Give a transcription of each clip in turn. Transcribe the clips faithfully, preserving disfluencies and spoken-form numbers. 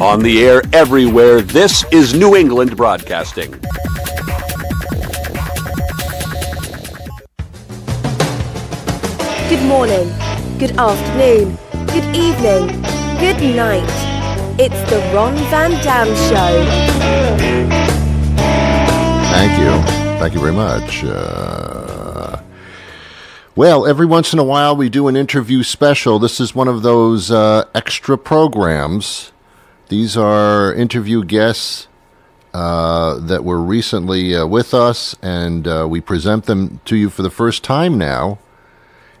On the air everywhere, this is New England Broadcasting. Good morning, good afternoon, good evening, good night. It's the Ron Van Dam Show. Thank you. Thank you very much. Uh, well, every once in a while we do an interview special. This is one of those uh, extra programs. These are interview guests uh, that were recently uh, with us, and uh, we present them to you for the first time now.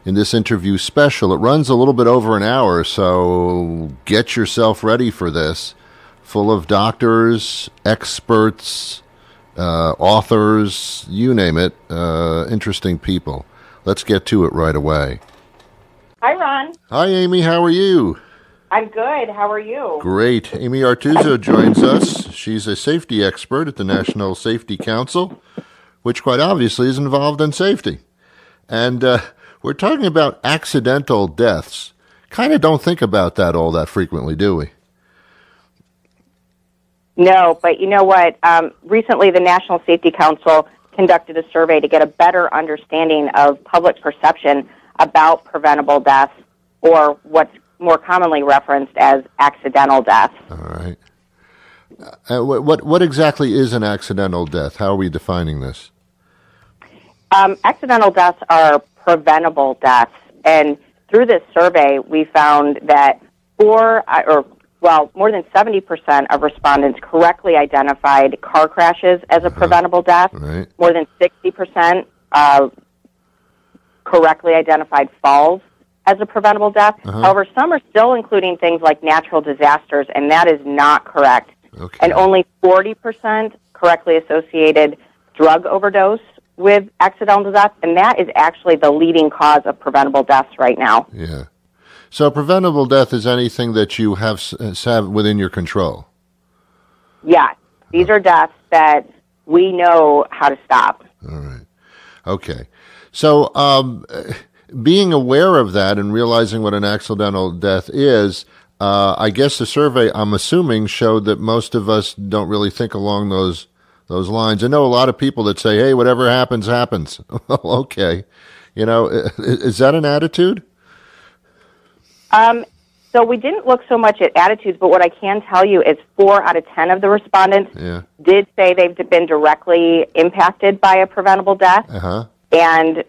In this interview special, it runs a little bit over an hour, so get yourself ready for this. Full of doctors, experts, uh, authors, you name it, uh, interesting people. Let's get to it right away. Hi, Ron. Hi, Amy. How are you? I'm good. How are you? Great. Amy Artuso joins us. She's a safety expert at the National Safety Council, which quite obviously is involved in safety. And, uh, we're talking about accidental deaths. Kind of don't think about that all that frequently, do we? No, but you know what? Um, recently, the National Safety Council conducted a survey to get a better understanding of public perception about preventable deaths, or what's more commonly referenced as accidental deaths. All right. Uh, what, what exactly is an accidental death? How are we defining this? Um, accidental deaths are preventable deaths, and through this survey, we found that four, or well, more than seventy percent of respondents correctly identified car crashes as a preventable death. Right. More than sixty percent uh, correctly identified falls as a preventable death. Uh-huh. However, some are still including things like natural disasters, and that is not correct. Okay. And only forty percent correctly associated drug overdose with accidental deaths, and that is actually the leading cause of preventable deaths right now. Yeah. So preventable death is anything that you have, have within your control? Yeah. These are deaths that we know how to stop. All right. Okay. So um, being aware of that and realizing what an accidental death is, uh, I guess the survey, I'm assuming, showed that most of us don't really think along those Those lines. I know a lot of people that say, hey, whatever happens, happens. Well, okay. You know, is that an attitude? Um, so we didn't look so much at attitudes, but what I can tell you is four out of ten of the respondents yeah. did say they've been directly impacted by a preventable death. Uh-huh. And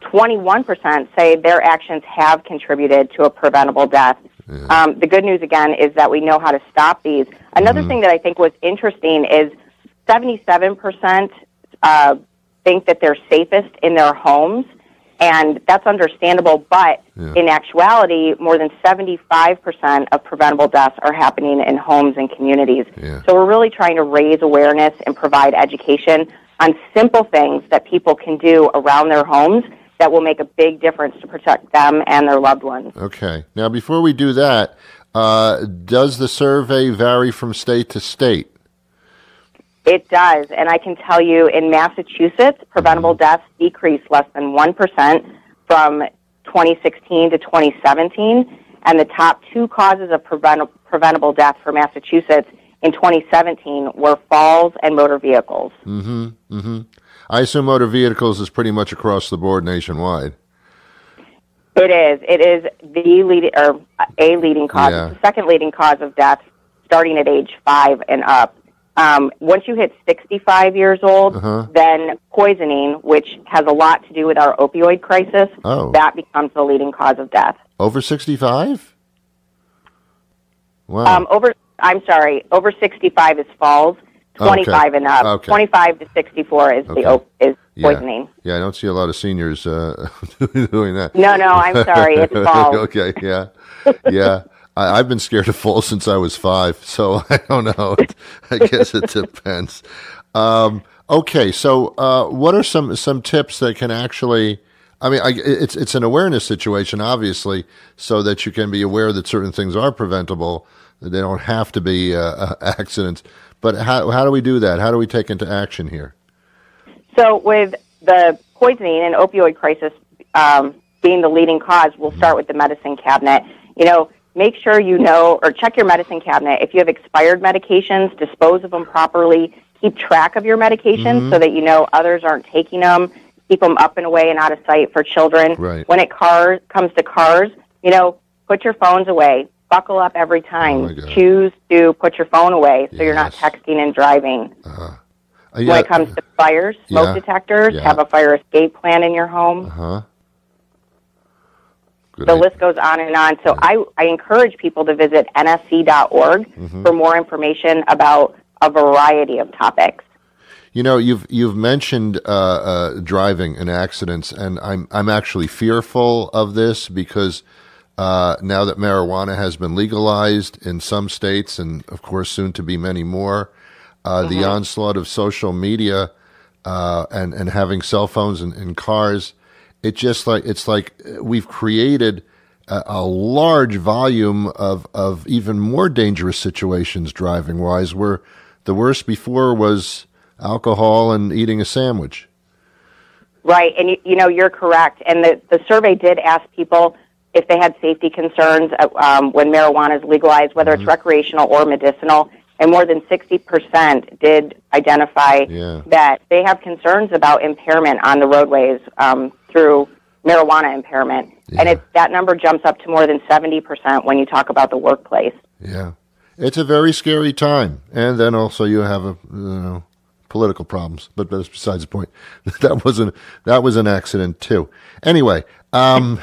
twenty-one percent say their actions have contributed to a preventable death. Yeah. Um, the good news, again, is that we know how to stop these. Another mm-hmm. thing that I think was interesting is seventy-seven percent uh, think that they're safest in their homes, and that's understandable, but yeah. in actuality, more than seventy-five percent of preventable deaths are happening in homes and communities. Yeah. So we're really trying to raise awareness and provide education on simple things that people can do around their homes that will make a big difference to protect them and their loved ones. Okay. Now, before we do that, uh, does the survey vary from state to state? It does, and I can tell you in Massachusetts, preventable deaths decreased less than one percent from twenty sixteen to twenty seventeen, and the top two causes of prevent- preventable death for Massachusetts in twenty seventeen were falls and motor vehicles. Mm-hmm, mm-hmm. I assume motor vehicles is pretty much across the board nationwide. It is. It is the lead, or a leading cause. Yeah. It's the second leading cause of death, starting at age five and up. Um, once you hit sixty-five years old, uh-huh. then poisoning, which has a lot to do with our opioid crisis, oh. that becomes the leading cause of death. Over sixty-five? Wow. Um, over, I'm sorry, over sixty-five is falls, twenty-five okay. and up. Okay. twenty-five to sixty-four is okay. the op- is poisoning. Yeah. yeah, I don't see a lot of seniors uh, doing that. No, no, I'm sorry, it's falls. Okay, yeah, yeah. I, I've been scared of falls since I was five, so I don't know. I guess it depends. Um, okay, so uh, what are some, some tips that can actually, I mean, I, it's it's an awareness situation, obviously, so that you can be aware that certain things are preventable. They don't have to be uh, accidents. But how how do we do that? How do we take into action here? So with the poisoning and opioid crisis um, being the leading cause, we'll start with the medicine cabinet. You know, make sure you know, or check your medicine cabinet. If you have expired medications, dispose of them properly. Keep track of your medications mm-hmm. so that you know others aren't taking them. Keep them up and away and out of sight for children. Right. When it car- comes to cars, you know, put your phones away. Buckle up every time. Oh Choose to put your phone away so yes. you're not texting and driving. Uh-huh. Uh, yeah. When it comes to fires, smoke yeah. detectors, yeah. have a fire escape plan in your home. Uh-huh. Good the idea. List goes on and on. So yeah. I, I encourage people to visit N S C dot org mm-hmm. for more information about a variety of topics. You know, you've you've mentioned uh, uh, driving and accidents, and I'm I'm actually fearful of this because uh, now that marijuana has been legalized in some states, and of course soon to be many more, uh, mm-hmm. the onslaught of social media uh, and and having cell phones in, in cars, it just like it's like we've created a, a large volume of of even more dangerous situations driving wise, where the worst before was alcohol and eating a sandwich. Right, and you, you know, you're correct. And the, the survey did ask people if they had safety concerns um, when marijuana is legalized, whether mm-hmm. it's recreational or medicinal, and more than sixty percent did identify yeah. that they have concerns about impairment on the roadways um, through marijuana impairment. Yeah. And it, that number jumps up to more than seventy percent when you talk about the workplace. Yeah, it's a very scary time. And then also you have a, you know, political problems, but that's besides the point. That wasn't that was an accident too. Anyway, um,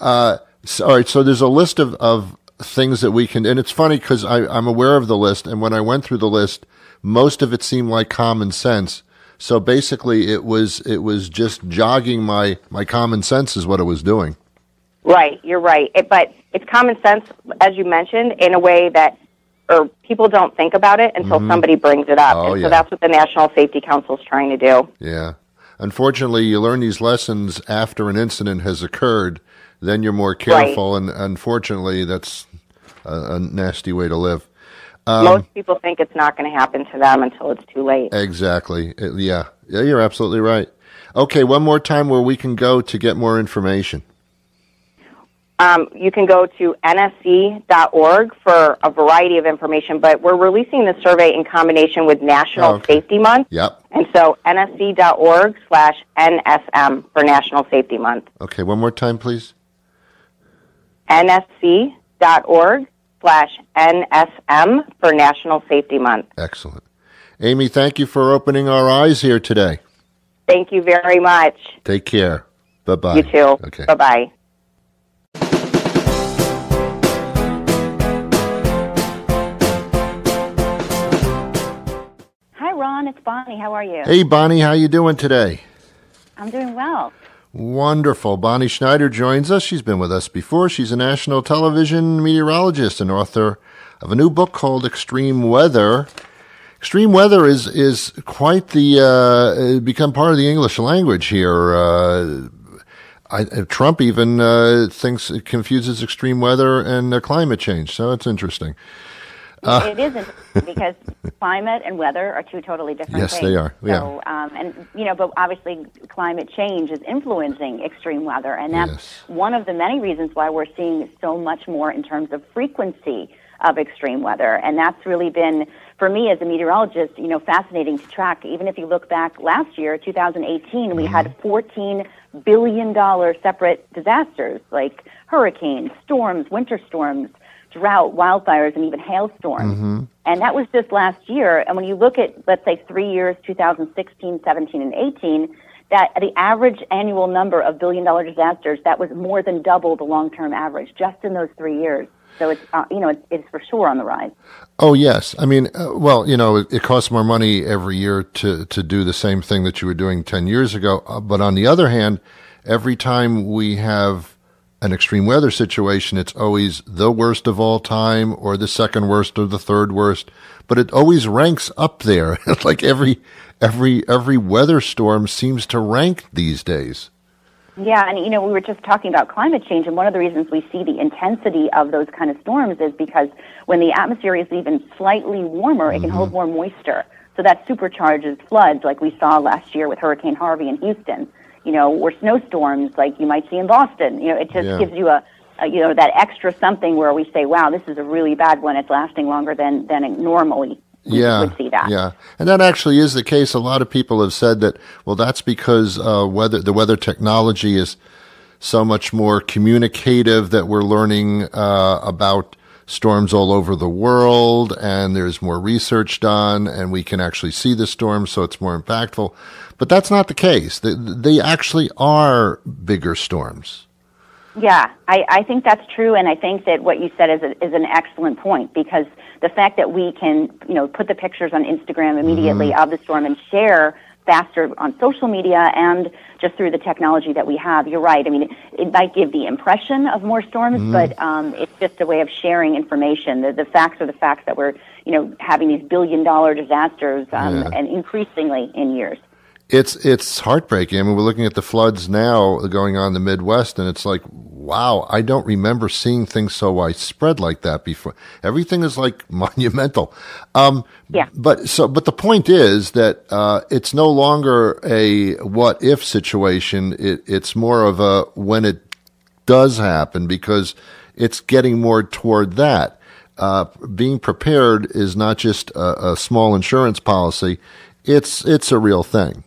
uh, so, all right. So there's a list of, of things that we can, and it's funny because I'm aware of the list, and when I went through the list, most of it seemed like common sense. So basically, it was it was just jogging my my common sense is what it was doing. Right, you're right, it, but it's common sense, as you mentioned, in a way that. Or people don't think about it until mm-hmm. somebody brings it up. Oh, and so yeah. that's what the National Safety Council is trying to do. Yeah. Unfortunately, you learn these lessons after an incident has occurred. Then you're more careful. Right. And unfortunately, that's a, a nasty way to live. Um, Most people think it's not going to happen to them until it's too late. Exactly. It, yeah. Yeah, you're absolutely right. Okay, one more time where we can go to get more information. Um, you can go to N S C dot org for a variety of information, but we're releasing the survey in combination with National oh, okay. Safety Month. Yep. And so N S C dot org slash N S M for National Safety Month. Okay, one more time, please. N S C dot org slash N S M for National Safety Month. Excellent. Amy, thank you for opening our eyes here today. Thank you very much. Take care. Bye-bye. You too. Okay. Bye-bye. It's Bonnie. How are you? Hey, Bonnie. How you doing today? I'm doing well. Wonderful. Bonnie Schneider joins us. She's been with us before. She's a national television meteorologist and author of a new book called Extreme Weather. Extreme weather is is quite the uh, become part of the English language here. Uh, I, Trump even uh, thinks it confuses extreme weather and uh, climate change. So it's interesting. Uh, it isn't because climate and weather are two totally different yes, things. Yes, they are. Yeah. So, um, and, you know, but obviously climate change is influencing extreme weather, and that's yes. one of the many reasons why we're seeing so much more in terms of frequency of extreme weather. And that's really been, for me as a meteorologist, you know, fascinating to track. Even if you look back last year, two thousand eighteen, we mm-hmm. had fourteen billion dollars separate disasters like hurricanes, storms, winter storms, drought, wildfires, and even hailstorms. Mm-hmm. And that was just last year. And when you look at, let's say, three years, two thousand sixteen, seventeen, and eighteen, that the average annual number of billion-dollar disasters, that was more than double the long-term average just in those three years. So it's, uh, you know, it's, it's for sure on the rise. Oh, yes. I mean, uh, well, you know, it, it costs more money every year to, to do the same thing that you were doing ten years ago. Uh, but on the other hand, every time we have an extreme weather situation, it's always the worst of all time or the second worst or the third worst, but it always ranks up there. Like every, every, every weather storm seems to rank these days. Yeah. And, you know, we were just talking about climate change, and one of the reasons we see the intensity of those kind of storms is because when the atmosphere is even slightly warmer, it mm-hmm. can hold more moisture. So that supercharges floods like we saw last year with Hurricane Harvey in Houston. You know, or snowstorms like you might see in Boston. You know, it just yeah. gives you a, uh, you know, that extra something where we say, wow, this is a really bad one. It's lasting longer than, than it normally yeah, would see that. Yeah, and that actually is the case. A lot of people have said that, well, that's because uh, weather, the weather technology is so much more communicative that we're learning uh, about storms all over the world, and there's more research done, and we can actually see the storm, so it's more impactful. But that's not the case. They, they actually are bigger storms. Yeah, I, I think that's true, and I think that what you said is, a, is an excellent point, because the fact that we can, you know, put the pictures on Instagram immediately mm-hmm. of the storm and share faster on social media and just through the technology that we have. You're right. I mean, it, it might give the impression of more storms, mm. but um, it's just a way of sharing information. The, the facts are the facts that we're, you know, having these billion-dollar disasters um, yeah. and increasingly in years. It's it's heartbreaking. I mean, we're looking at the floods now going on in the Midwest, and it's like, wow, I don't remember seeing things so widespread like that before. Everything is like monumental. Um, yeah. But so, but the point is that uh, it's no longer a what if situation. It, it's more of a when it does happen, because it's getting more toward that. Uh, being prepared is not just a, a small insurance policy. It's it's a real thing.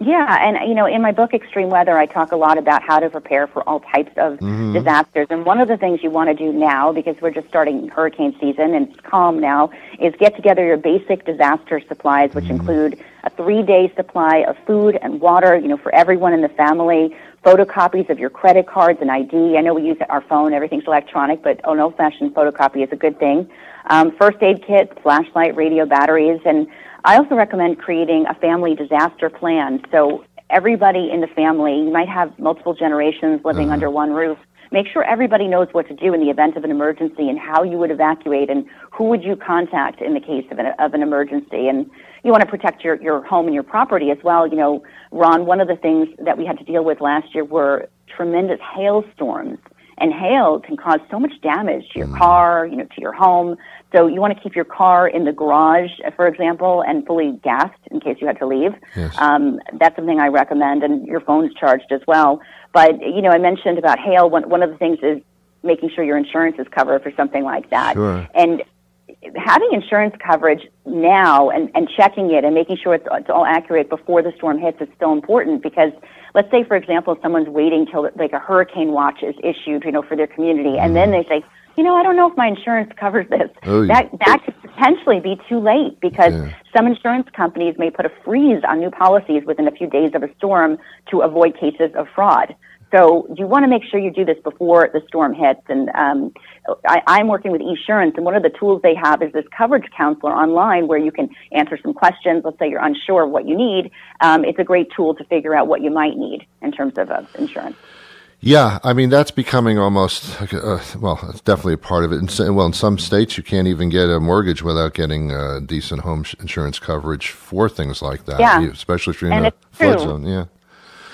Yeah, and you know, in my book Extreme Weather, I talk a lot about how to prepare for all types of mm-hmm. disasters. And one of the things you want to do now, because we're just starting hurricane season and it's calm now, is get together your basic disaster supplies, which mm-hmm. include a three-day supply of food and water, you know, for everyone in the family, photocopies of your credit cards and I D. I know we use our phone, everything's electronic, but an old-fashioned photocopy is a good thing. Um, first aid kit, flashlight, radio batteries, and I also recommend creating a family disaster plan. So everybody in the family, you might have multiple generations living uh-huh. under one roof. Make sure everybody knows what to do in the event of an emergency and how you would evacuate and who would you contact in the case of an, of an emergency. And you want to protect your, your home and your property as well. You know, Ron, one of the things that we had to deal with last year were tremendous hailstorms. And hail can cause so much damage to your car, you know, to your home. So you want to keep your car in the garage, for example, and fully gassed in case you had to leave. Yes. Um, that's something I recommend, and your phone's charged as well. But, you know, I mentioned about hail. One, one of the things is making sure your insurance is covered for something like that. Sure. And having insurance coverage now and, and checking it and making sure it's, it's all accurate before the storm hits is so important, because let's say, for example, if someone's waiting till like a hurricane watch is issued, you know, for their community, and then they say, you know, I don't know if my insurance covers this. Oh, that that could potentially be too late, because yeah. some insurance companies may put a freeze on new policies within a few days of a storm to avoid cases of fraud. So you want to make sure you do this before the storm hits. And um, I, I'm working with eSurance, and one of the tools they have is this coverage counselor online where you can answer some questions. Let's say you're unsure of what you need. Um, it's a great tool to figure out what you might need in terms of uh, insurance. Yeah, I mean, that's becoming almost, uh, well, it's definitely a part of it. And so, well, in some states, you can't even get a mortgage without getting uh, decent home insurance coverage for things like that, yeah. especially if you're in and a flood true. zone. Yeah.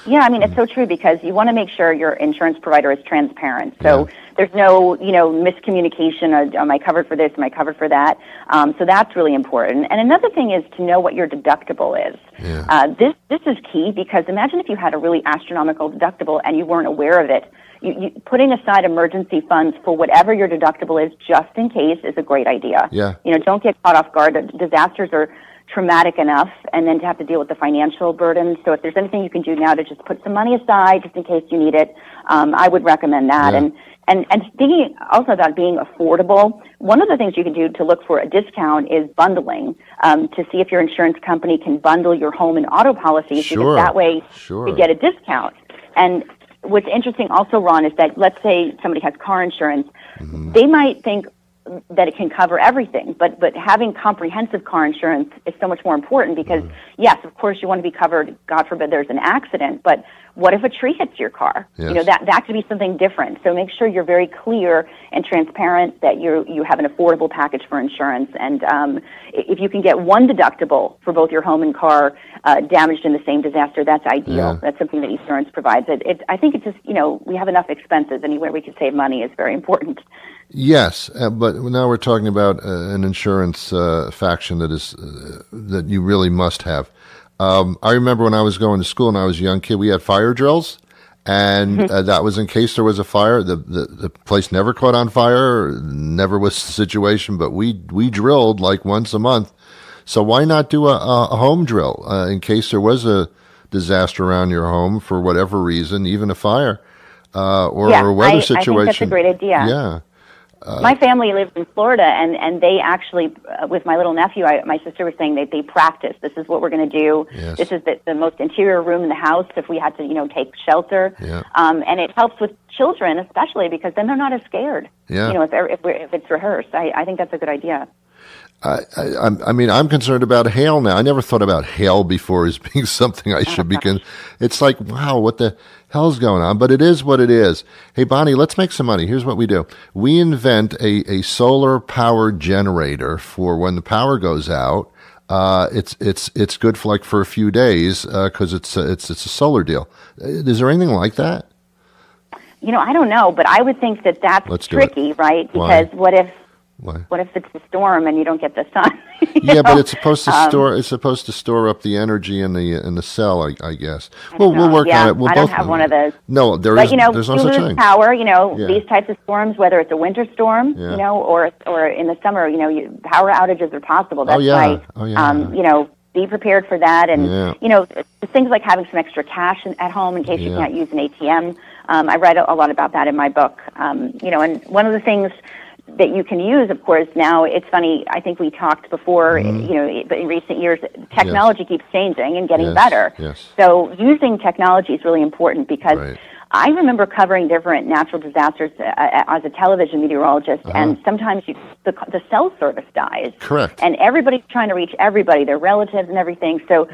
Yeah, I mean, it's so true, because you want to make sure your insurance provider is transparent. So yeah. there's no, you know, miscommunication. Am I covered for this? Am I covered for that? Um, so that's really important. And another thing is to know what your deductible is. Yeah. Uh, this this is key, because imagine if you had a really astronomical deductible and you weren't aware of it. You, you, putting aside emergency funds for whatever your deductible is, just in case, is a great idea. Yeah. You know, don't get caught off guard. Disasters are traumatic enough, and then to have to deal with the financial burden. So if there's anything you can do now to just put some money aside just in case you need it, um, I would recommend that. Yeah. And, and, and thinking also about being affordable, one of the things you can do to look for a discount is bundling, um, to see if your insurance company can bundle your home and auto policies. Sure. Because that way sure. you get a discount. And what's interesting also, Ron, is that let's say somebody has car insurance. Mm-hmm. They might think that it can cover everything, but but having comprehensive car insurance is so much more important, because mm. yes, of course you want to be covered, God forbid there's an accident, but what if a tree hits your car? Yes. You know, that that could be something different. So make sure you're very clear and transparent that you you have an affordable package for insurance. And um, if you can get one deductible for both your home and car uh, damaged in the same disaster, that's ideal. Yeah. That's something that eSurance provides. It, it, I think it's just, you know, we have enough expenses. Anywhere we can save money is very important. Yes, uh, but now we're talking about uh, an insurance uh, faction that is uh, that you really must have. Um, I remember when I was going to school and I was a young kid, we had fire drills, And uh, that was in case there was a fire. The, the the place never caught on fire, never was the situation, but we we drilled like once a month. So why not do a, a home drill uh, in case there was a disaster around your home for whatever reason, even a fire uh, or yeah, a weather I, situation? I think that's a great idea. Yeah. Uh, my family lives in Florida, and, and they actually, uh, with my little nephew, I, my sister was saying that they practice. This is what we're going to do. Yes. This is the, the most interior room in the house if we had to, you know, take shelter. Yeah. Um, and it helps with children, especially, because then they're not as scared. Yeah. You know, if if, we're, if it's rehearsed, I, I think that's a good idea. I, I, I mean, I'm concerned about hail now. I never thought about hail before as being something I should oh, be con- It's like, wow, what the hell's going on? But it is what it is. Hey, Bonnie, let's make some money. Here's what we do. We invent a, a solar power generator for when the power goes out. Uh, it's it's it's good for like for a few days because uh, it's, it's, it's a solar deal. Is there anything like that? You know, I don't know, but I would think that that's let's tricky, right? Because Why? what if... Why? What if it's a storm and you don't get the sun? yeah, know? but it's supposed to um, store. It's supposed to store up the energy in the in the cell, I, I guess. I well, know. we'll work yeah, on it. We'll I don't both have one of those. No, there but, is. You know, there's no such thing. Power. You know, yeah. these types of storms, whether it's a winter storm, yeah. you know, or or in the summer, you know, you, power outages are possible. That's oh, yeah. why, oh, yeah. um, you know, be prepared for that, and yeah. you know, things like having some extra cash in, at home in case yeah. you can't use an A T M. Um, I write a, a lot about that in my book. Um, you know, and one of the things that you can use, of course, now, it's funny, I think we talked before, mm. you know, but in recent years, technology yes. keeps changing and getting yes. better. Yes. So using technology is really important because right. I remember covering different natural disasters uh, as a television meteorologist, uh-huh. and sometimes you, the, the cell service dies. Correct. And everybody's trying to reach everybody, their relatives and everything. So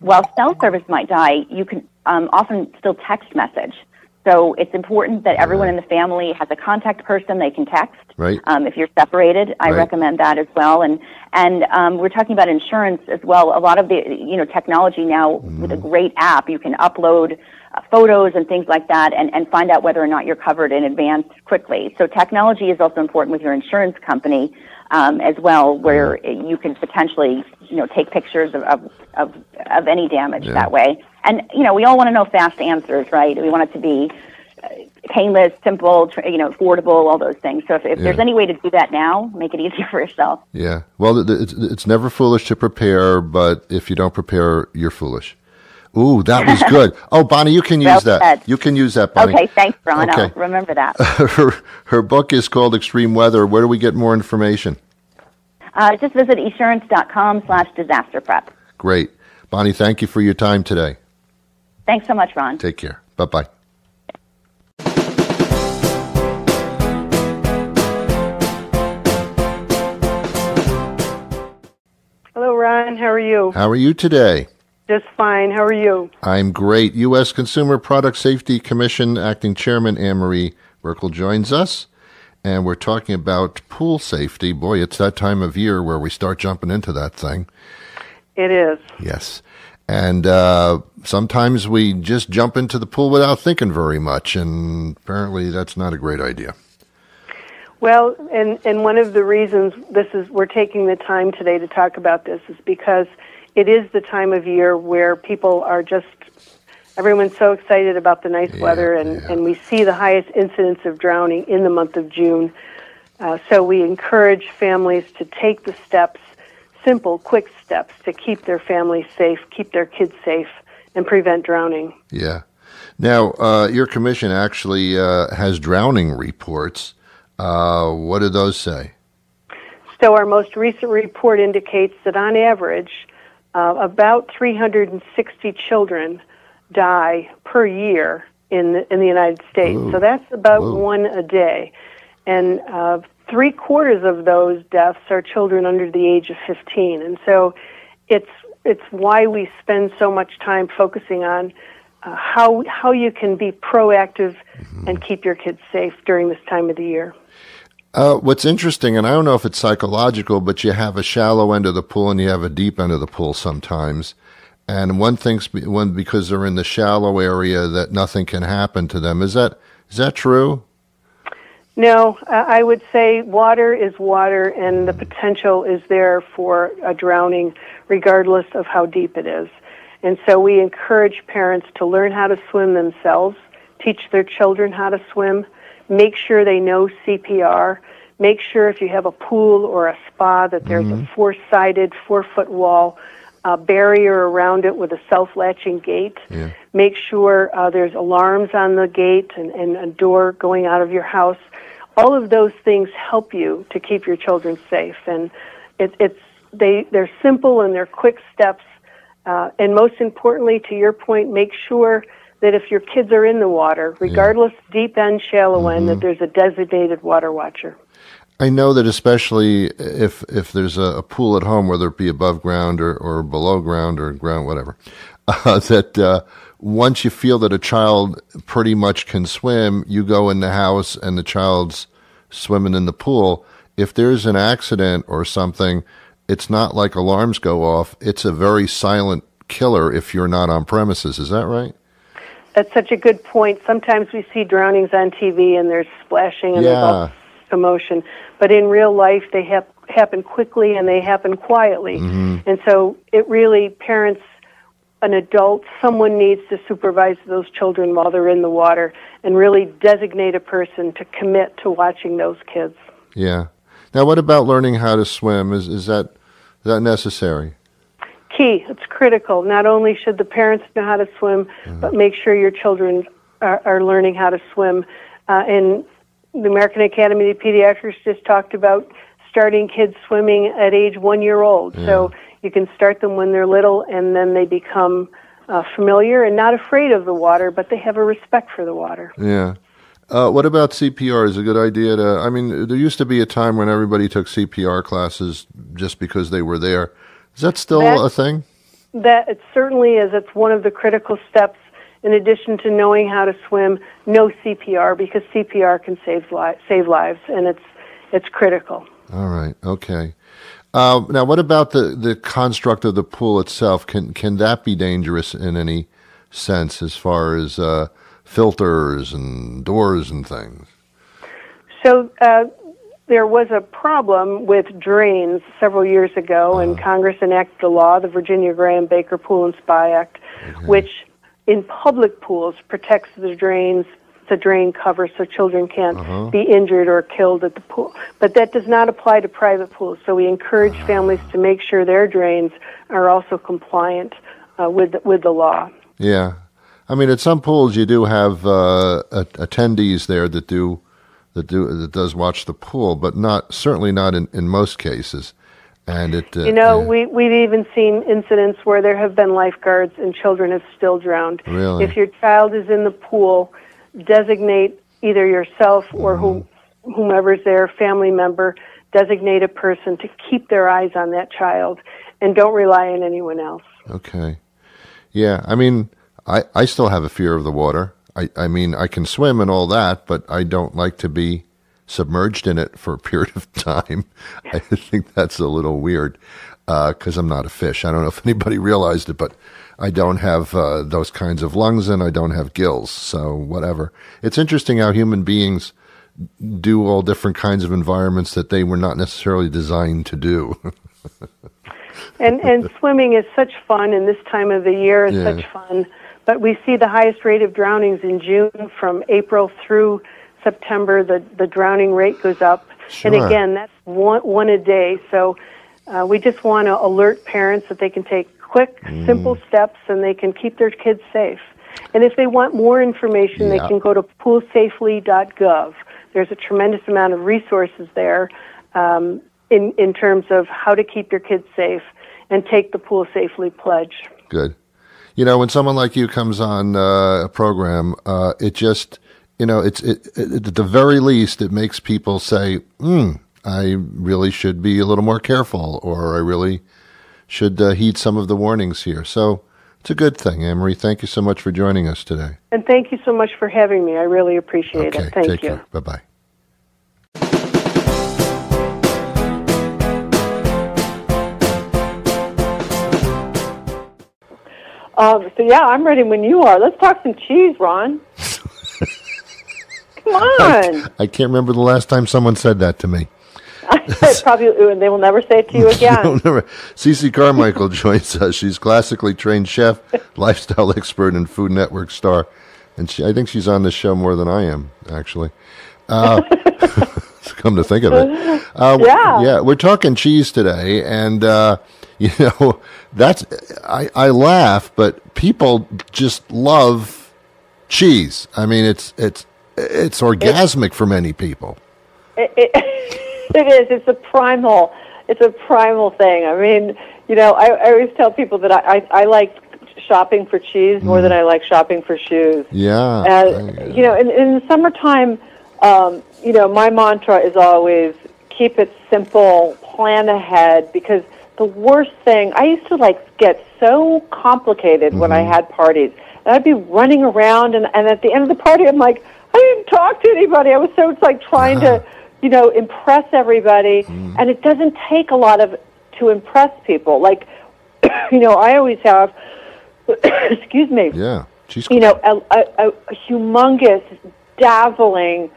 while cell service might die, you can um, often still text message. So it's important that everyone right. in the family has a contact person they can text. Right. Um, if you're separated, I right. recommend that as well. And and um, we're talking about insurance as well. A lot of the you know technology now mm. with a great app, you can upload uh, photos and things like that, and, and find out whether or not you're covered in advance quickly. So technology is also important with your insurance company um, as well, where mm. you can potentially you know take pictures of of, of, of any damage yeah. that way. And, you know, we all want to know fast answers, right? We want it to be painless, simple, you know, affordable, all those things. So if, if yeah. there's any way to do that now, make it easier for yourself. Yeah. Well, it's, it's never foolish to prepare, but if you don't prepare, you're foolish. Ooh, that was good. Oh, Bonnie, you can use well that. You can use that, Bonnie. Okay, thanks, Ron. Okay. I'll remember that. her, her book is called Extreme Weather. Where do we get more information? Uh, just visit eSurance.com slash disaster prep. Great. Bonnie, thank you for your time today. Thanks so much, Ron. Take care. Bye-bye. Hello, Ron. How are you? How are you today? Just fine. How are you? I'm great. U S. Consumer Product Safety Commission Acting Chairman Ann Marie Buerkle joins us, and we're talking about pool safety. Boy, it's that time of year where we start jumping into that thing. It is. Yes. And uh, sometimes we just jump into the pool without thinking very much, and apparently that's not a great idea. Well, and, and one of the reasons this is we're taking the time today to talk about this is because it is the time of year where people are just, everyone's so excited about the nice yeah, weather, and, yeah. and we see the highest incidence of drowning in the month of June. Uh, so we encourage families to take the steps, simple, quick steps to keep their families safe, keep their kids safe, and prevent drowning. Yeah. Now, uh, your commission actually uh, has drowning reports. Uh, what do those say? So our most recent report indicates that on average, uh, about three hundred sixty children die per year in the, in the United States. Ooh. So that's about Ooh. one a day. And uh, three quarters of those deaths are children under the age of fifteen, and so it's it's why we spend so much time focusing on uh, how how you can be proactive mm-hmm. and keep your kids safe during this time of the year. Uh, what's interesting, and I don't know if it's psychological, but you have a shallow end of the pool and you have a deep end of the pool sometimes. And one thinks one because they're in the shallow area that nothing can happen to them. Is that is that true? No, I would say water is water, and the potential is there for a drowning regardless of how deep it is. And so we encourage parents to learn how to swim themselves, teach their children how to swim, make sure they know C P R, make sure if you have a pool or a spa that there's mm-hmm. a four-sided, four-foot wall uh, barrier around it with a self-latching gate. Yeah. Make sure uh, there's alarms on the gate and, and a door going out of your house. All of those things help you to keep your children safe. And it, it's they, they're simple and they're quick steps. Uh, and most importantly, to your point, make sure that if your kids are in the water, regardless yeah. deep end, shallow mm-hmm. end, that there's a designated water watcher. I know that especially if if there's a, a pool at home, whether it be above ground or, or below ground or ground, whatever, uh, that uh, once you feel that a child pretty much can swim, you go in the house and the child's swimming in the pool. If there's an accident or something, it's not like alarms go off. It's a very silent killer if you're not on premises. Is that right? That's such a good point. Sometimes we see drownings on T V and there's splashing and yeah. there's all commotion. But in real life, they ha- happen quickly and they happen quietly. Mm-hmm. And so it really, parents, an adult, someone needs to supervise those children while they're in the water and really designate a person to commit to watching those kids. Yeah. Now, what about learning how to swim? Is, is that, is that necessary? Key. It's critical. Not only should the parents know how to swim, mm-hmm. but make sure your children are, are learning how to swim. Uh, and the American Academy of Pediatrics just talked about starting kids swimming at age one year old. Yeah. So you can start them when they're little, and then they become uh, familiar and not afraid of the water, but they have a respect for the water. Yeah. Uh, what about C P R? Is it a good idea to, I mean, there used to be a time when everybody took C P R classes just because they were there. Is that still that, a thing? That it certainly is. It's one of the critical steps. In addition to knowing how to swim, know C P R, because C P R can save li- save lives, and it's it's critical. All right. Okay. Uh, now, what about the, the construct of the pool itself? Can can that be dangerous in any sense as far as uh, filters and doors and things? So. Uh, There was a problem with drains several years ago, and Congress enacted a law, the Virginia Graham Baker Pool and Spa Act, okay. which in public pools protects the drains, the drain cover, so children can't uh-huh. be injured or killed at the pool. But that does not apply to private pools, so we encourage uh-huh. families to make sure their drains are also compliant uh, with, with the law. Yeah. I mean, at some pools you do have uh, attendees there that do... That, do, that does watch the pool, but not certainly not in, in most cases. And it, uh, you know, yeah. we we've even seen incidents where there have been lifeguards and children have still drowned. Really? If your child is in the pool, designate either yourself or mm. whom, whomever's there, family member, designate a person to keep their eyes on that child, and don't rely on anyone else. Okay. Yeah, I mean, I I still have a fear of the water. I, I mean, I can swim and all that, but I don't like to be submerged in it for a period of time. I think that's a little weird because uh, I'm not a fish. I don't know if anybody realized it, but I don't have uh, those kinds of lungs and I don't have gills, so whatever. It's interesting how human beings do all different kinds of environments that they were not necessarily designed to do. and, and swimming is such fun, and this time of the year is yeah. such fun. But we see the highest rate of drownings in June. From April through September, the, the drowning rate goes up. Sure. And again, that's one, one a day. So uh, we just want to alert parents that they can take quick, mm. simple steps and they can keep their kids safe. And if they want more information, yeah. they can go to pool safely dot gov. There's a tremendous amount of resources there um, in, in terms of how to keep your kids safe and take the Pool Safely pledge. Good. You know, when someone like you comes on uh, a program, uh, it just, you know, it's it, it, at the very least, it makes people say, hmm, I really should be a little more careful, or I really should uh, heed some of the warnings here. So it's a good thing. Ann Marie, thank you so much for joining us today. And thank you so much for having me. I really appreciate okay, it. Thank take you. Care. Bye-bye. Um, so, yeah, I'm ready when you are. Let's talk some cheese, Ron. Come on. I, I can't remember the last time someone said that to me. Probably, and they will never say it to you again. CeCe Carmichael joins us. She's classically trained chef, lifestyle expert, and Food Network star. And she, I think she's on this show more than I am, actually. Uh, come to think of it. Uh, yeah. Yeah, we're talking cheese today, and, uh, you know, that's I, I laugh, but people just love cheese. I mean, it's it's it's orgasmic it, for many people. It, it, it is. It's a primal. It's a primal thing. I mean, you know, I, I always tell people that I, I, I like shopping for cheese more mm. than I like shopping for shoes. Yeah. Uh, I, you know, in, in the summertime, um, you know, my mantra is always keep it simple, plan ahead, because the worst thing, I used to like get so complicated mm-hmm. when I had parties. And I'd be running around, and, and at the end of the party, I'm like, I didn't talk to anybody. I was so like trying uh-huh. to, you know, impress everybody. Mm. And it doesn't take a lot of to impress people. Like, you know, I always have, excuse me, yeah, cheese you know, a, a, a humongous, dazzling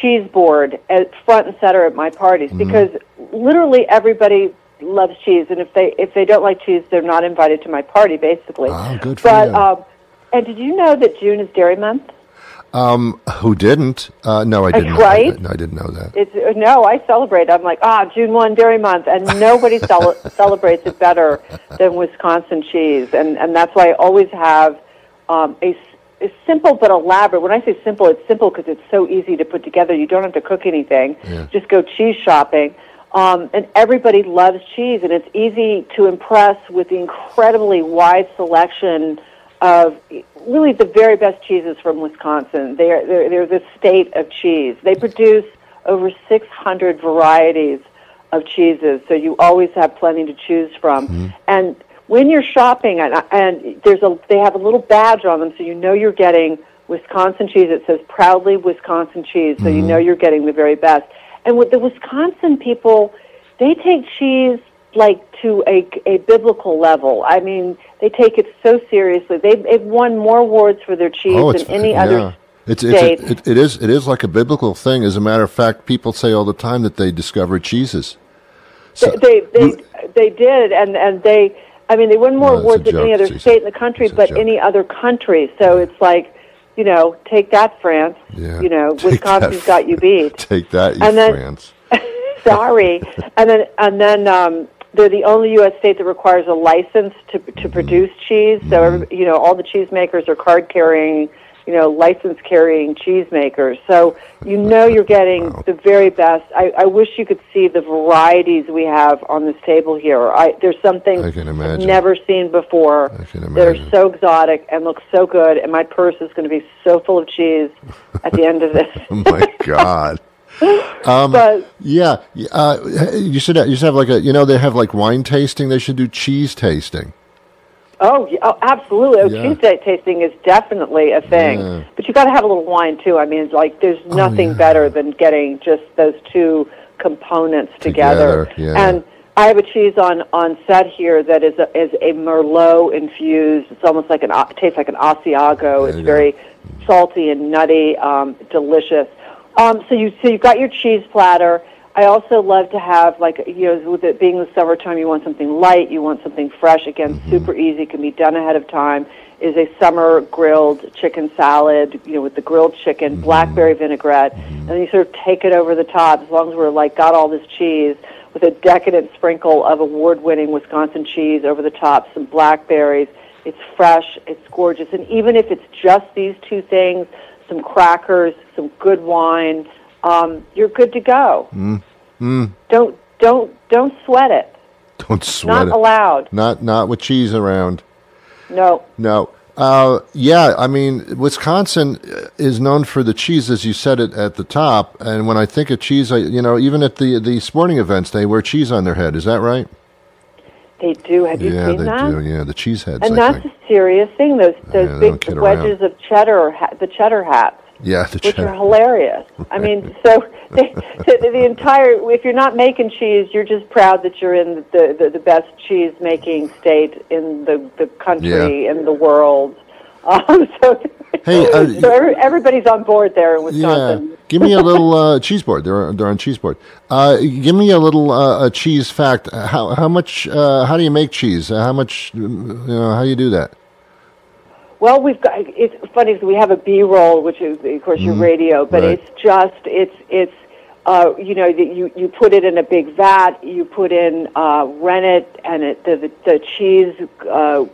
cheese board at front and center at my parties mm. because literally everybody loves cheese, and if they if they don't like cheese, they're not invited to my party, basically. Oh, good for but, you. Um, and did you know that June is Dairy Month? Um, who didn't? Uh, no, I didn't. Right? Know that. No, I didn't know that. It's, no, I celebrate. I'm like, ah, June first, Dairy Month, and nobody cel- celebrates it better than Wisconsin cheese, and and that's why I always have um, a, a simple but elaborate. When I say simple, it's simple because it's so easy to put together. You don't have to cook anything. Yeah. Just go cheese shopping. Um, and everybody loves cheese, and it's easy to impress with the incredibly wide selection of really the very best cheeses from Wisconsin. They're, they're, they're the state of cheese. They produce over six hundred varieties of cheeses, so you always have plenty to choose from. Mm-hmm. And when you're shopping, and, and there's a, they have a little badge on them, so you know you're getting Wisconsin cheese. It says proudly Wisconsin cheese, so mm-hmm. you know you're getting the very best. And with the Wisconsin people, they take cheese like to a, a biblical level. I mean, they take it so seriously. They've, they've won more awards for their cheese oh, than any yeah. other it's, state. It's a, it, it is it is like a biblical thing. As a matter of fact, people say all the time that they discovered cheeses. So, they they they, they did, and, and they I mean they won more no, awards than joke. any other it's state in the country, but any other country. So yeah. it's like. You know, take that, France. Yeah, you know, Wisconsin's that, got you beat. Take that, you and then, France. sorry, and then and then um, they're the only U S state that requires a license to to mm-hmm. produce cheese. So mm-hmm. every, you know, all the cheesemakers are card carrying, you know, license carrying cheesemakers. So you know you're getting wow. the very best. I, I wish you could see the varieties we have on this table here. I, there's something I can imagine. I've never seen before I can imagine. that are so exotic and look so good, and my purse is going to be so full of cheese at the end of this. Oh, my God. um, but, yeah. Uh, you, should have, you should have like a, you know, they have like wine tasting. They should do cheese tasting. Oh, oh, absolutely. Oh, yeah. Cheese tasting is definitely a thing. Yeah. But you got to have a little wine, too. I mean, like, there's nothing oh, yeah. better than getting just those two components together. together. Yeah. And I have a cheese on, on set here that is a, is a Merlot infused. It's almost like an, it tastes like an Asiago. It's very go. salty and nutty, um, delicious. Um, so, you, so you've got your cheese platter. I also love to have, like, you know, with it being the summertime, you want something light, you want something fresh. Again, mm-hmm. super easy, can be done ahead of time, is a summer grilled chicken salad, you know, with the grilled chicken, mm-hmm. blackberry vinaigrette, and then you sort of take it over the top, as long as we're, like, got all this cheese, with a decadent sprinkle of award-winning Wisconsin cheese over the top, some blackberries. It's fresh, it's gorgeous, and even if it's just these two things, some crackers, some good wine, Um, you're good to go. Mm. Mm. Don't don't don't sweat it. Don't sweat it. Not allowed. Not not with cheese around. No. No. Uh, yeah, I mean, Wisconsin is known for the cheese, as you said it at the top. And when I think of cheese, I, you know, even at the the sporting events, they wear cheese on their head. Is that right? They do. Have you yeah, seen that? Yeah, they do. Yeah, the cheese heads. And I that's think. a serious thing. Those those yeah, big wedges around. of cheddar, the cheddar hats. Yeah, the which are hilarious. I mean, so they, the, the entire—if you're not making cheese, you're just proud that you're in the the, the best cheese-making state in the, the country, yeah. in the world. Um, so, hey, uh, so every, everybody's on board there in Wisconsin. Yeah. Give me a little uh, cheese board. They're they're on cheese board. Uh, give me a little uh, a cheese fact. How how much? Uh, how do you make cheese? How much? You know, how do you do that? Well, we've got, it's funny because we have a B-roll, which is, of course, your mm-hmm. radio, but right. it's just, it's, it's, uh, you know, the, you, you put it in a big vat, you put in, uh, rennet, and it, the, the, the cheese, uh,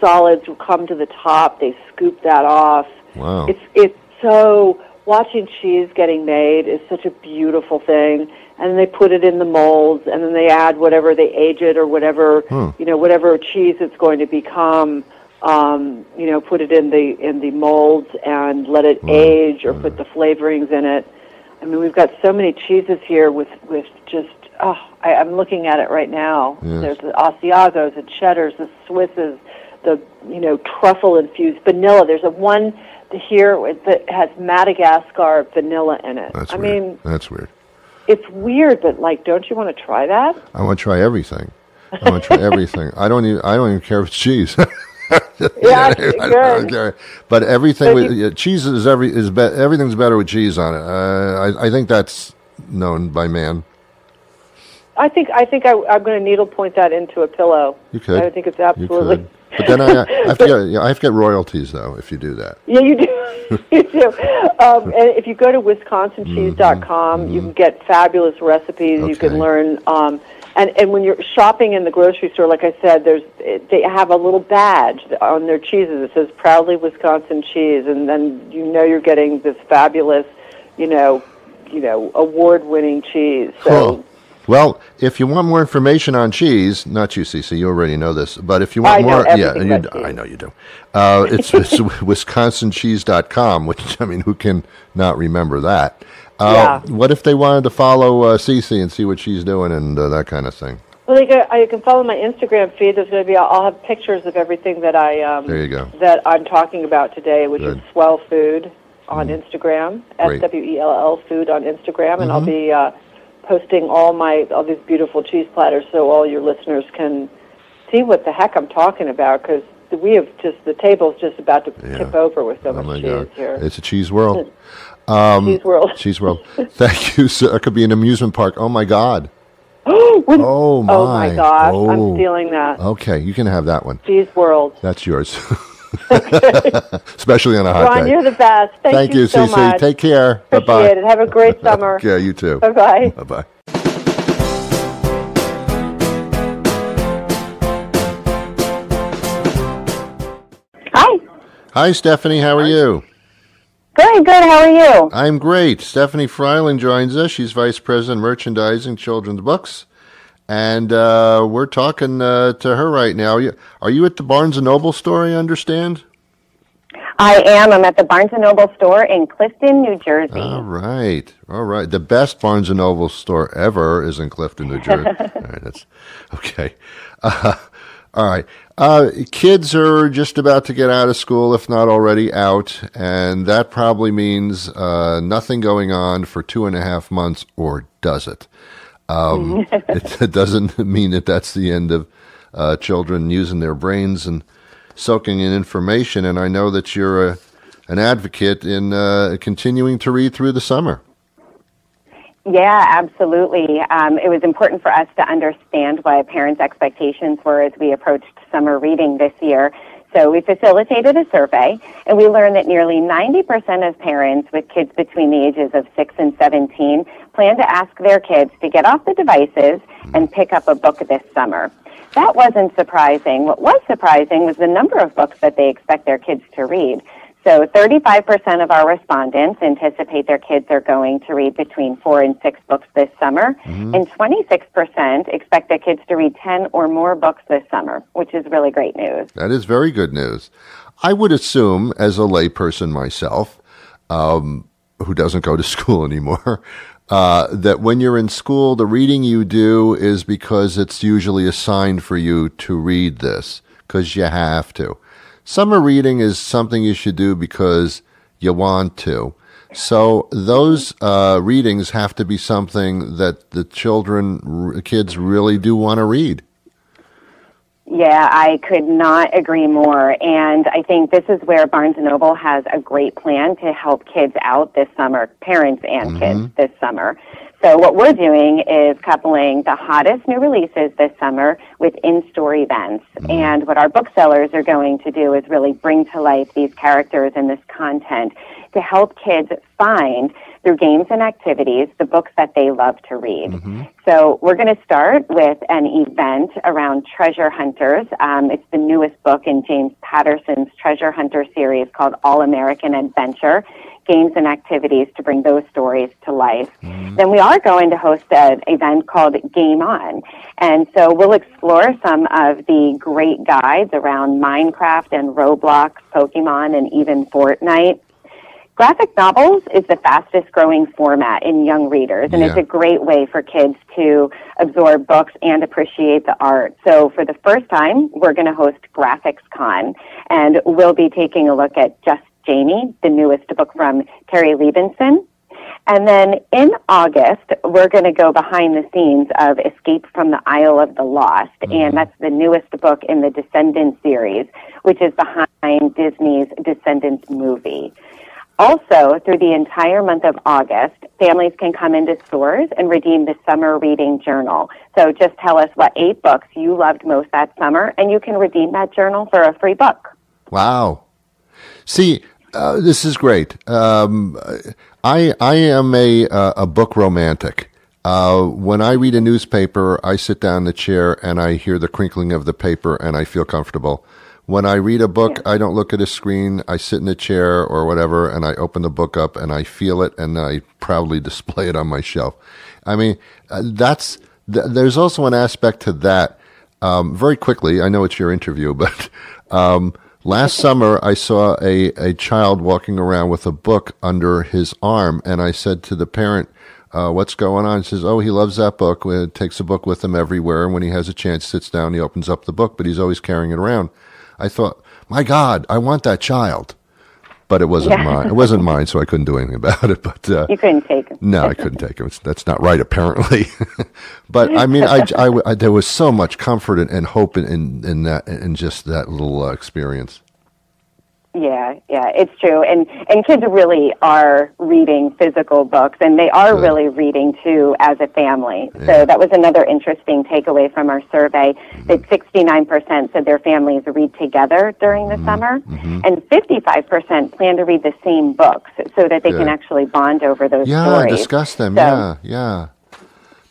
solids will come to the top, they scoop that off. Wow. It's, it's so, watching cheese getting made is such a beautiful thing. And then they put it in the molds, and then they add whatever, they age it or whatever, hmm. you know, whatever cheese it's going to become. Um, you know, put it in the in the molds and let it mm. age, or mm. put the flavorings in it. I mean, we've got so many cheeses here with, with just, oh, I, I'm looking at it right now. Yes. There's the Asiagos, the Cheddars, the Swisses, the, you know, truffle-infused vanilla. There's a one here that has Madagascar vanilla in it. That's I weird. mean, that's weird. It's weird, but, like, don't you want to try that? I want to try everything. I want to try everything. I don't even, I don't even care if it's cheese. yeah, good. But everything but you, with, yeah, cheese is every is be, everything's better with cheese on it. Uh, I, I think that's known by man. I think I think I, I'm going to needle point that into a pillow. You could. I think it's absolutely. But then I, I have to get, you know, I have to get royalties though if you do that. Yeah, you do. you do. Um, and if you go to Wisconsin Cheese dot com, mm-hmm. you can get fabulous recipes. Okay. You can learn. Um, And and when you're shopping in the grocery store, like I said, there's they have a little badge on their cheeses that says "Proudly Wisconsin Cheese," and then you know you're getting this fabulous, you know, you know, award-winning cheese. So, cool. Well, if you want more information on cheese, not you, CeCe, you already know this, but if you want I know more, yeah, you, cheese. I know you do. Uh, it's, it's Wisconsin Cheese dot com, which I mean, who can not remember that? Uh, yeah. What if they wanted to follow uh, CeCe and see what she's doing and uh, that kind of thing? Well, they go, I can follow my Instagram feed. There's going to be I'll have pictures of everything that I um, there you go. that I'm talking about today, which Good. is Swell Food on mm. Instagram, S W E L L Food on Instagram, and mm-hmm. I'll be uh, posting all my all these beautiful cheese platters so all your listeners can see what the heck I'm talking about, because we have just the table's just about to yeah. tip over with so oh much cheese God. here. It's a cheese world. Um, Cheese World. Cheese World. Thank you. So it could be an amusement park. Oh, my God. oh, my. Oh, my God. Oh. I'm stealing that. Okay. You can have that one. Cheese World. That's yours. Especially on a hot Ron, day. You're the best. Thank, Thank you, you so CeCe. Much. Take care. Appreciate Bye-bye. it. Have a great summer. Yeah, you too. Bye-bye. Bye-bye. Hi. Hi, Stephanie. How are Hi. you? Good, good. How are you? I'm great. Stephanie Fryling joins us. She's Vice President Merchandising Children's Books. And uh, we're talking uh, to her right now. Are you, are you at the Barnes and Noble store, I understand? I am. I'm at the Barnes and Noble store in Clifton, New Jersey. All right. All right. The best Barnes and Noble store ever is in Clifton, New Jersey. All right. That's okay. Uh, all right. Uh, kids are just about to get out of school, if not already out, and that probably means uh, nothing going on for two and a half months, or does it? Um, it, it doesn't mean that that's the end of uh, children using their brains and soaking in information, and I know that you're a, an advocate in uh, continuing to read through the summer. Yeah, absolutely. Um, it was important for us to understand what parents' expectations were as we approached summer reading this year. So we facilitated a survey, and we learned that nearly ninety percent of parents with kids between the ages of six and seventeen plan to ask their kids to get off the devices and pick up a book this summer. That wasn't surprising. What was surprising was the number of books that they expect their kids to read. So thirty-five percent of our respondents anticipate their kids are going to read between four and six books this summer, mm-hmm. and twenty-six percent expect their kids to read ten or more books this summer, which is really great news. That is very good news. I would assume, as a layperson myself, um, who doesn't go to school anymore, uh, that when you're in school, the reading you do is because it's usually assigned for you to read this, because you have to. Summer reading is something you should do because you want to. So those uh, readings have to be something that the children, r- kids really do want to read. Yeah, I could not agree more. And I think this is where Barnes and Noble has a great plan to help kids out this summer, parents and mm-hmm. kids this summer. So what we're doing is coupling the hottest new releases this summer with in-store events. Mm-hmm. And what our booksellers are going to do is really bring to life these characters and this content to help kids find, through games and activities, the books that they love to read. Mm-hmm. So we're going to start with an event around treasure hunters. Um, it's the newest book in James Patterson's Treasure Hunter series called All American Adventure. Games and activities to bring those stories to life. Mm-hmm. Then we are going to host an event called Game On. And so we'll explore some of the great guides around Minecraft and Roblox, Pokemon, and even Fortnite. Graphic novels is the fastest growing format in young readers, and yeah. it's a great way for kids to absorb books and appreciate the art. So for the first time, we're going to host Graphics Con, and we'll be taking a look at Just Jamie, the newest book from Terry Liebenson. And then in August, we're going to go behind the scenes of Escape from the Isle of the Lost, mm-hmm. and that's the newest book in the Descendants series, which is behind Disney's Descendants movie. Also, through the entire month of August, families can come into stores and redeem the Summer Reading Journal. So just tell us what eight books you loved most that summer, and you can redeem that journal for a free book. Wow. See, uh, this is great. Um, I I am a uh, a book romantic. Uh, when I read a newspaper, I sit down in the chair and I hear the crinkling of the paper and I feel comfortable. When I read a book, yeah. I don't look at a screen. I sit in a chair or whatever and I open the book up and I feel it and I proudly display it on my shelf. I mean, uh, that's th- there's also an aspect to that. Um, very quickly, I know it's your interview, but... Um, Last summer, I saw a, a child walking around with a book under his arm, and I said to the parent, uh, what's going on? He says, oh, he loves that book. He takes a book with him everywhere, and when he has a chance, sits down, he opens up the book, but he's always carrying it around. I thought, my God, I want that child. But it wasn't yeah. mine. It wasn't mine, so I couldn't do anything about it. But uh, you couldn't take him. No, I couldn't take him. It's, that's not right, apparently. But I mean, I, I, I, there was so much comfort and, and hope in, in, in that, in just that little uh, experience. Yeah, yeah, it's true. And and kids really are reading physical books, and they are Good. really reading, too, as a family. Yeah. So that was another interesting takeaway from our survey, mm-hmm. that sixty-nine percent said their families read together during the mm-hmm. summer, mm-hmm. and fifty-five percent plan to read the same books so that they yeah. can actually bond over those yeah, stories. Yeah, discuss them, so, yeah, yeah.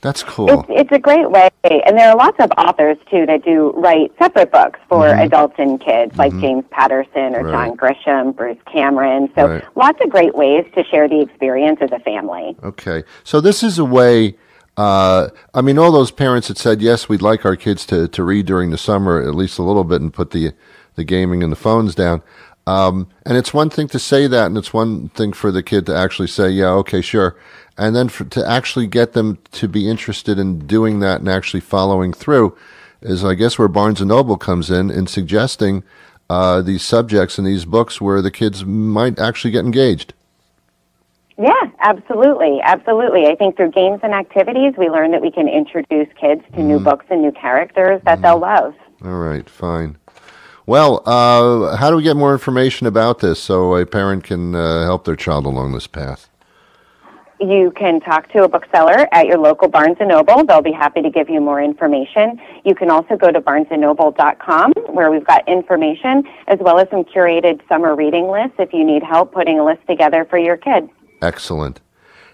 That's cool. It's, it's a great way. And there are lots of authors, too, that do write separate books for mm-hmm. adults and kids, mm-hmm. like James Patterson or right. John Grisham, Bruce Cameron. So right. lots of great ways to share the experience as a family. Okay. So this is a way, uh, I mean, all those parents that said, yes, we'd like our kids to, to read during the summer at least a little bit and put the, the gaming and the phones down. Um, and it's one thing to say that, and it's one thing for the kid to actually say, yeah, okay, sure. And then for, to actually get them to be interested in doing that and actually following through is, I guess, where Barnes and Noble comes in in suggesting uh, these subjects and these books where the kids might actually get engaged. Yeah, absolutely. Absolutely. I think through games and activities, we learn that we can introduce kids to mm. new books and new characters that mm. they'll love. All right, fine. Well, uh, how do we get more information about this so a parent can uh, help their child along this path? You can talk to a bookseller at your local Barnes and Noble. They'll be happy to give you more information. You can also go to barnes and noble dot com, where we've got information, as well as some curated summer reading lists if you need help putting a list together for your kid. Excellent.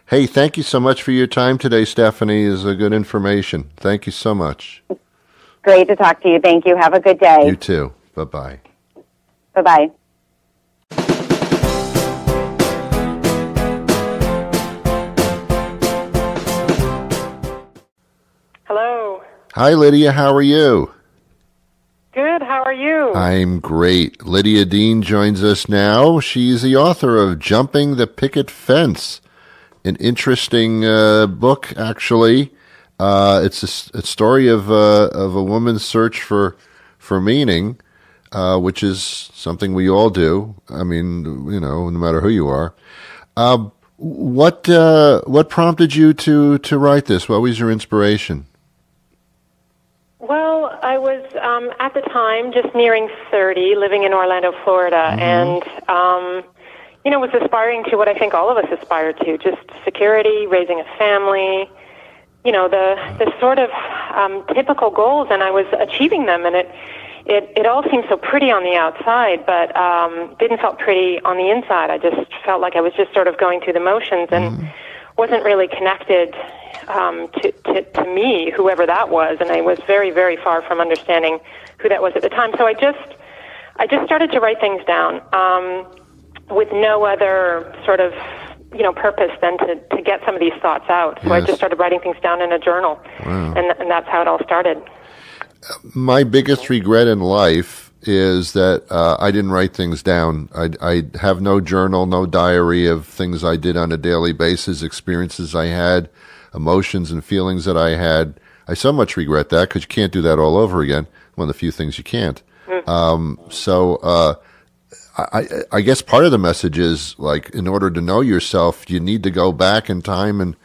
Hey, thank you so much for your time today, Stephanie. This is good information. Thank you so much. Great to talk to you. Thank you. Have a good day. You too. Bye-bye. Bye-bye. Hello. Hi, Lydia. How are you? Good. How are you? I'm great. Lydia Dean joins us now. She's the author of Jumping the Picket Fence, an interesting uh, book, actually. Uh, it's a, a story of, uh, of a woman's search for, for meaning. Uh, which is something we all do. I mean, you know, no matter who you are. Uh, what uh, what prompted you to, to write this? What was your inspiration? Well, I was um, at the time just nearing thirty, living in Orlando, Florida, mm-hmm. and um, you know, was aspiring to what I think all of us aspire to, just security, raising a family, you know, the, the sort of um, typical goals, and I was achieving them, and it, it, it all seemed so pretty on the outside, but um, didn't felt pretty on the inside. I just felt like I was just sort of going through the motions and mm. wasn't really connected um, to, to, to me, whoever that was, and I was very, very far from understanding who that was at the time. So I just, I just started to write things down um, with no other sort of, you know, purpose than to, to get some of these thoughts out. So yes. I just started writing things down in a journal. Wow. and, and that's how it all started. My biggest regret in life is that uh, I didn't write things down. I, I have no journal, no diary of things I did on a daily basis, experiences I had, emotions and feelings that I had. I so much regret that because you can't do that all over again. One of the few things you can't. Mm. Um, so, uh, I, I guess part of the message is, like, in order to know yourself, you need to go back in time and,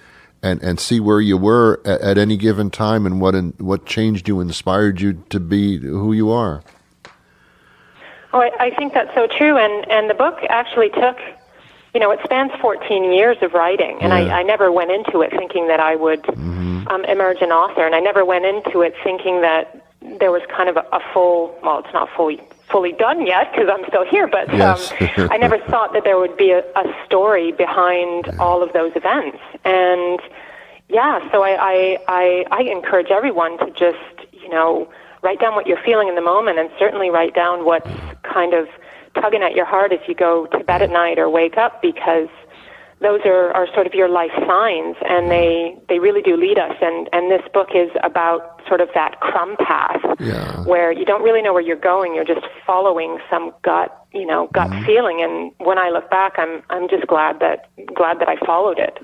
and, and see where you were at, at any given time and what in, what changed you, inspired you to be who you are. Oh, I, I think that's so true. And, and the book actually took, you know, it spans fourteen years of writing. And yeah. I, I never went into it thinking that I would mm-hmm. um, emerge an author. And I never went into it thinking that there was kind of a, a full, well, it's not full fully done yet because I'm still here, but yes. um, I never thought that there would be a, a story behind yeah. all of those events. And yeah, so I, I, I, I encourage everyone to just, you know, write down what you're feeling in the moment, and certainly write down what's kind of tugging at your heart as you go to bed at night or wake up, because those are, are sort of your life signs, and they, they really do lead us. And, and this book is about sort of that crumb path yeah. where you don't really know where you're going. You're just following some gut, you know, gut mm-hmm. feeling. And when I look back, I'm, I'm just glad that, glad that I followed it.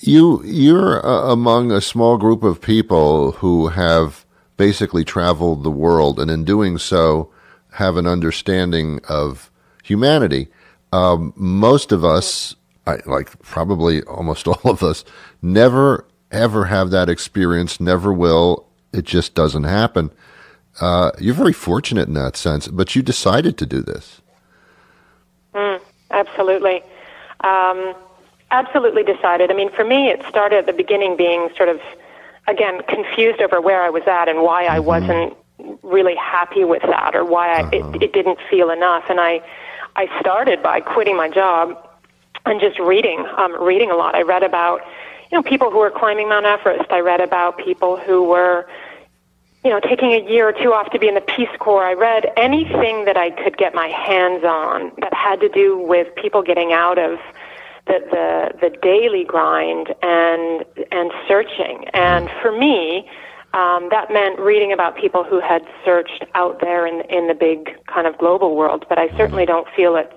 You, you're uh, among a small group of people who have basically traveled the world, and in doing so have an understanding of humanity. Um, most of us, mm-hmm. I, like probably almost all of us, never, ever have that experience, never will. It just doesn't happen. Uh, you're very fortunate in that sense, but you decided to do this. Mm, absolutely. Um, absolutely decided. I mean, for me, it started at the beginning being sort of, again, confused over where I was at and why mm-hmm. I wasn't really happy with that, or why I, uh-huh. it, it didn't feel enough. And I, I started by quitting my job and just reading, um, reading a lot. I read about, you know, people who were climbing Mount Everest. I read about people who were, you know, taking a year or two off to be in the Peace Corps. I read anything that I could get my hands on that had to do with people getting out of the the, the daily grind and and searching. And for me, um, that meant reading about people who had searched out there in in the big kind of global world. But I certainly don't feel it.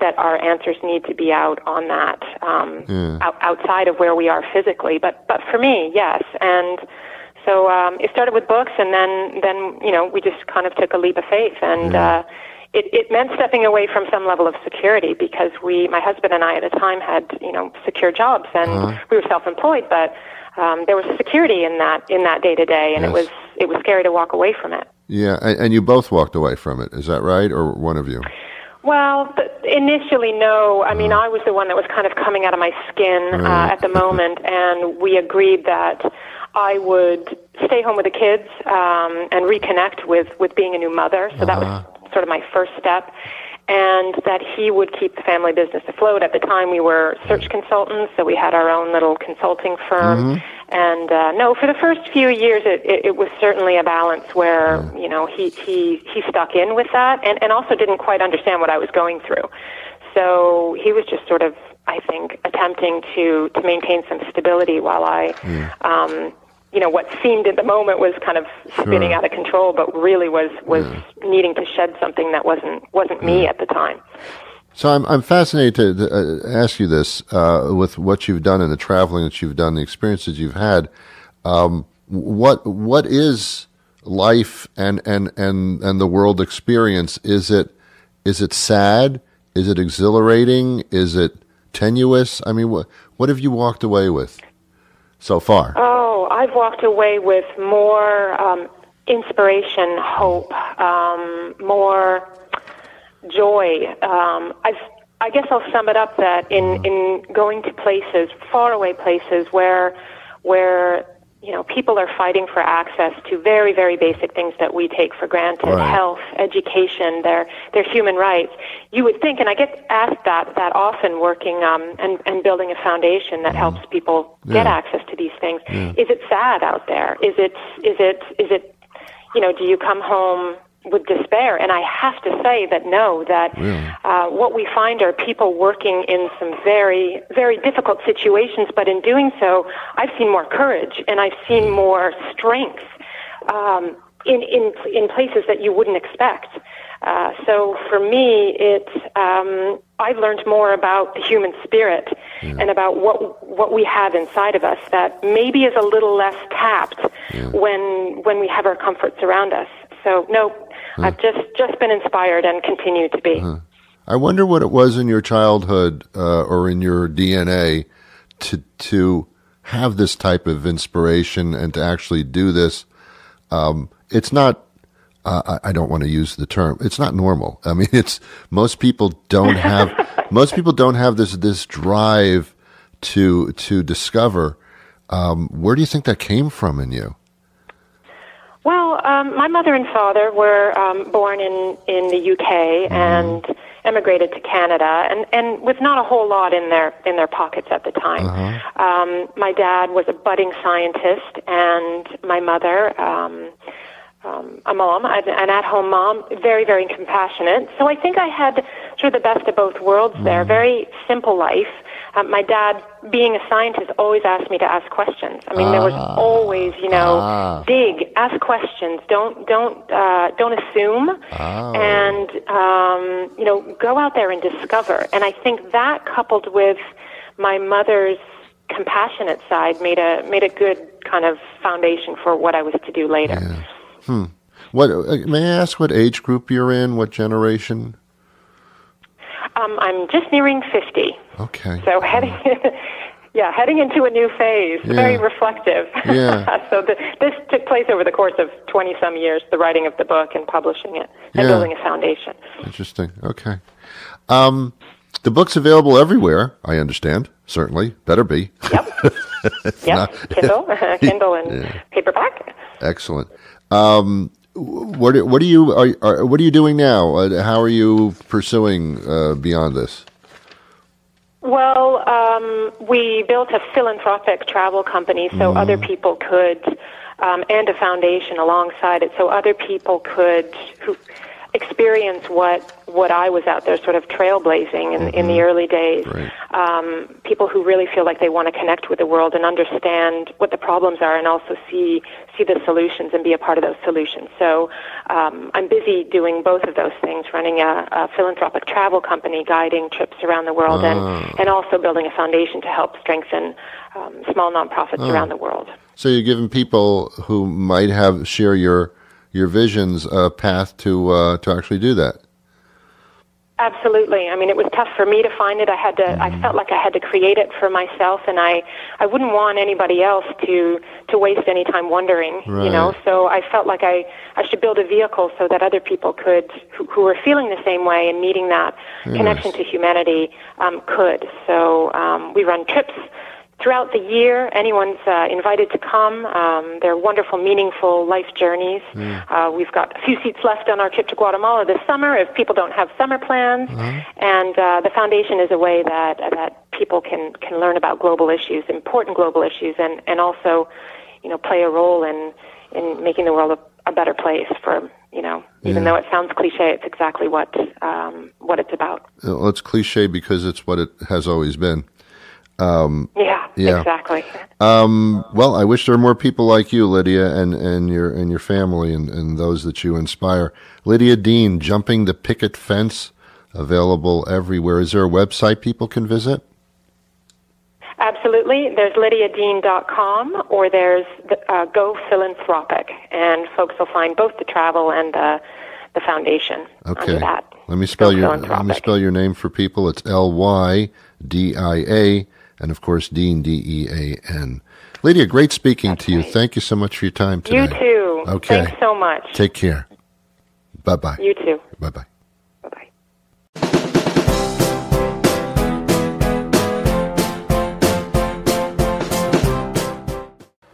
That our answers need to be out on that, um, yeah. out, outside of where we are physically. But, but for me, yes. And so, um, it started with books, and then, then, you know, we just kind of took a leap of faith, and, yeah. uh, it, it meant stepping away from some level of security, because we, my husband and I at the time had, you know, secure jobs, and uh-huh. we were self-employed, but, um, there was security in that, in that day to day, and yes. it was, it was scary to walk away from it. Yeah. And, and you both walked away from it. Is that right? Or one of you? Well, initially, no. I mean, I was the one that was kind of coming out of my skin uh, at the moment, and we agreed that I would stay home with the kids um, and reconnect with, with being a new mother. So that was sort of my first step, and that he would keep the family business afloat. At the time, we were search consultants, so we had our own little consulting firm. Mm-hmm. And, uh, no, for the first few years, it, it, it was certainly a balance where, yeah. you know, he, he, he stuck in with that, and, and also didn't quite understand what I was going through. So he was just sort of, I think, attempting to, to maintain some stability while I, yeah. um, you know, what seemed at the moment was kind of spinning sure. out of control, but really was, was yeah. needing to shed something that wasn't, wasn't yeah. me at the time. So I'm I'm fascinated to uh, ask you this uh, with what you've done and the traveling that you've done, the experiences you've had. Um, what what is life and, and and and the world experience? Is it is it sad? Is it exhilarating? Is it tenuous? I mean, what what have you walked away with so far? Oh, I've walked away with more um, inspiration, hope, um, more. Joy. Um, I've I guess I'll sum it up that in, in going to places, faraway places where, where, you know, people are fighting for access to very, very basic things that we take for granted, right. Health, education, their, their human rights. You would think, and I get asked that, that often working, um, and, and building a foundation that mm. helps people yeah. get access to these things. Yeah. Is it sad out there? Is it, is it, is it, you know, do you come home with despair? And I have to say that no, that yeah. uh, what we find are people working in some very, very difficult situations, but in doing so, I've seen more courage and I've seen more strength um, in, in, in places that you wouldn't expect. Uh, so for me, it, um, I've learned more about the human spirit yeah. and about what what we have inside of us that maybe is a little less tapped yeah. when when we have our comforts around us. So, no, huh. I've just, just been inspired and continue to be. Uh-huh. I wonder what it was in your childhood uh, or in your D N A to to have this type of inspiration and to actually do this. Um, it's not, uh, I don't want to use the term, it's not normal. I mean, it's, most people don't have, most people don't have this, this drive to, to discover. Um, where do you think that came from in you? Well, um, my mother and father were um, born in, in the U K and emigrated to Canada, and, and with not a whole lot in their in their pockets at the time. Uh-huh. Um, my dad was a budding scientist, and my mother, um, um, a mom, an at-home mom, very, very compassionate. So I think I had sort of the best of both worlds mm-hmm. there, very simple life. Um, my dad, being a scientist, always asked me to ask questions. I mean, ah, there was always, you know, ah. dig, ask questions, don't don't uh, don't assume, oh. and um, you know, go out there and discover. And I think that, coupled with my mother's compassionate side, made a made a good kind of foundation for what I was to do later. Yeah. Hmm. What may I ask? What age group you're in? What generation? Um, I'm just nearing fifty. Okay. So heading, yeah, heading into a new phase. Yeah. Very reflective. Yeah. So the, this took place over the course of twenty some years. The writing of the book and publishing it and yeah. building a foundation. Interesting. Okay. Um, the book's available everywhere. I understand. Certainly, better be. Yep. Yep. Not, Kindle, Kindle, and yeah. paperback. Excellent. Um, What what are you are, are what are you doing now? How are you pursuing uh, beyond this? Well, um, we built a philanthropic travel company so mm-hmm. other people could, um, and a foundation alongside it, so other people could who experience what what I was out there sort of trailblazing in, mm-hmm. in the early days. Right. Um, people who really feel like they want to connect with the world and understand what the problems are, and also see. see the solutions and be a part of those solutions. So um, I'm busy doing both of those things, running a, a philanthropic travel company, guiding trips around the world, oh. and, and also building a foundation to help strengthen um, small nonprofits oh. around the world. So you're giving people who might have share your your visions a path to uh, to actually do that. Absolutely. I mean, it was tough for me to find it. I had to. I felt like I had to create it for myself, and I, I wouldn't want anybody else to, to waste any time wondering, right. you know. So I felt like I, I should build a vehicle so that other people could, who, who were feeling the same way and needing that yes. connection to humanity, um, could. So um, we run trips throughout the year. Anyone's uh, invited to come. Um, they're wonderful, meaningful life journeys. Mm. Uh, we've got a few seats left on our trip to Guatemala this summer if people don't have summer plans. Mm-hmm. And uh, the foundation is a way that that people can, can learn about global issues, important global issues, and, and also, you know, play a role in in making the world a, a better place for, you know, even yeah. though it sounds cliche, it's exactly what um, what it's about. Well, it's cliche because it's what it has always been. Um, yeah, yeah, exactly. Um, well, I wish there were more people like you, Lydia, and, and your and your family and, and those that you inspire. Lydia Dean, Jumping the Picket Fence, available everywhere. Is there a website people can visit? Absolutely. There's lydia dean dot com, or there's the, uh, Go Philanthropic, and folks will find both the travel and the, the foundation. Okay. Under that. Let me spell Go your let me spell your name for people. It's L Y D I A. And, of course, Dean, D E A N. Lydia, great speaking That's to you. Right. Thank you so much for your time today. You too. Okay. Thanks so much. Take care. Bye-bye. You too. Bye-bye. Bye-bye.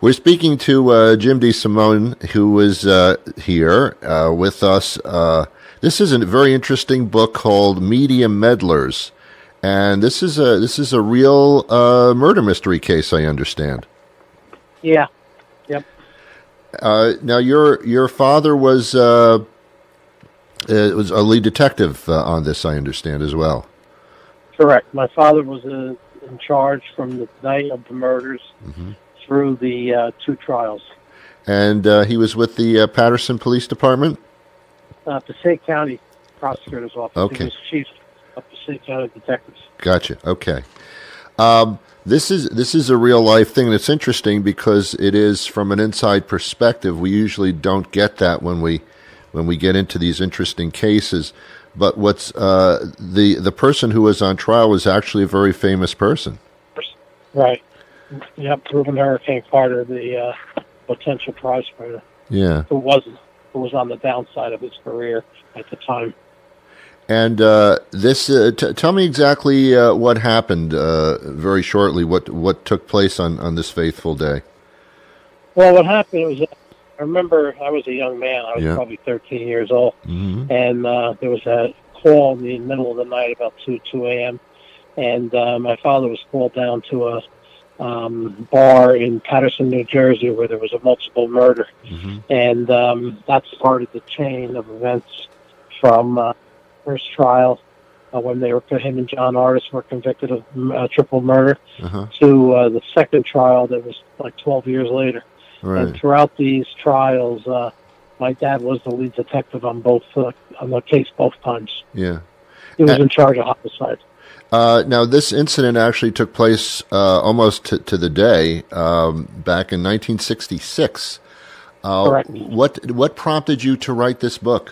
We're speaking to uh, Jim DeSimone, who was uh, here uh, with us. Uh, this is a very interesting book called Media Meddlers, and this is a this is a real uh, murder mystery case, I understand. Yeah. Yep. Uh, now your your father was uh, uh, was a lead detective uh, on this, I understand, as well. Correct. My father was uh, in charge from the night of the murders. Mm-hmm. Through the uh, two trials. And uh, he was with the uh, Patterson Police Department? Uh, Passaic County Prosecutor's Office. Okay. He was chief of Passaic County Detectives. Gotcha. Okay. Um, this is this is a real-life thing, and it's interesting because it is from an inside perspective. We usually don't get that when we when we get into these interesting cases. But what's uh, the, the person who was on trial was actually a very famous person. Right. Yep, Ruben Hurricane Carter, the uh, potential prize fighter. Yeah, who wasn't, who was on the downside of his career at the time. And uh, this, uh, t tell me exactly uh, what happened. Uh, very shortly, what what took place on on this fateful day? Well, what happened was, I remember I was a young man. I was yeah. probably thirteen years old, mm-hmm. and uh, there was a call in the middle of the night, about two two a.m., and uh, my father was called down to a Um, bar in Patterson, New Jersey, where there was a multiple murder. Mm-hmm. And um, that started the chain of events from uh, first trial uh, when they were, him and John Artis were convicted of uh, triple murder, uh-huh. to uh, the second trial that was like twelve years later. Right. And throughout these trials, uh, my dad was the lead detective on both uh, on the case both times. Yeah, he was and in charge of homicide. Uh, now, this incident actually took place uh, almost t to the day, um, back in nineteen sixty-six. Uh, Correct. What what prompted you to write this book?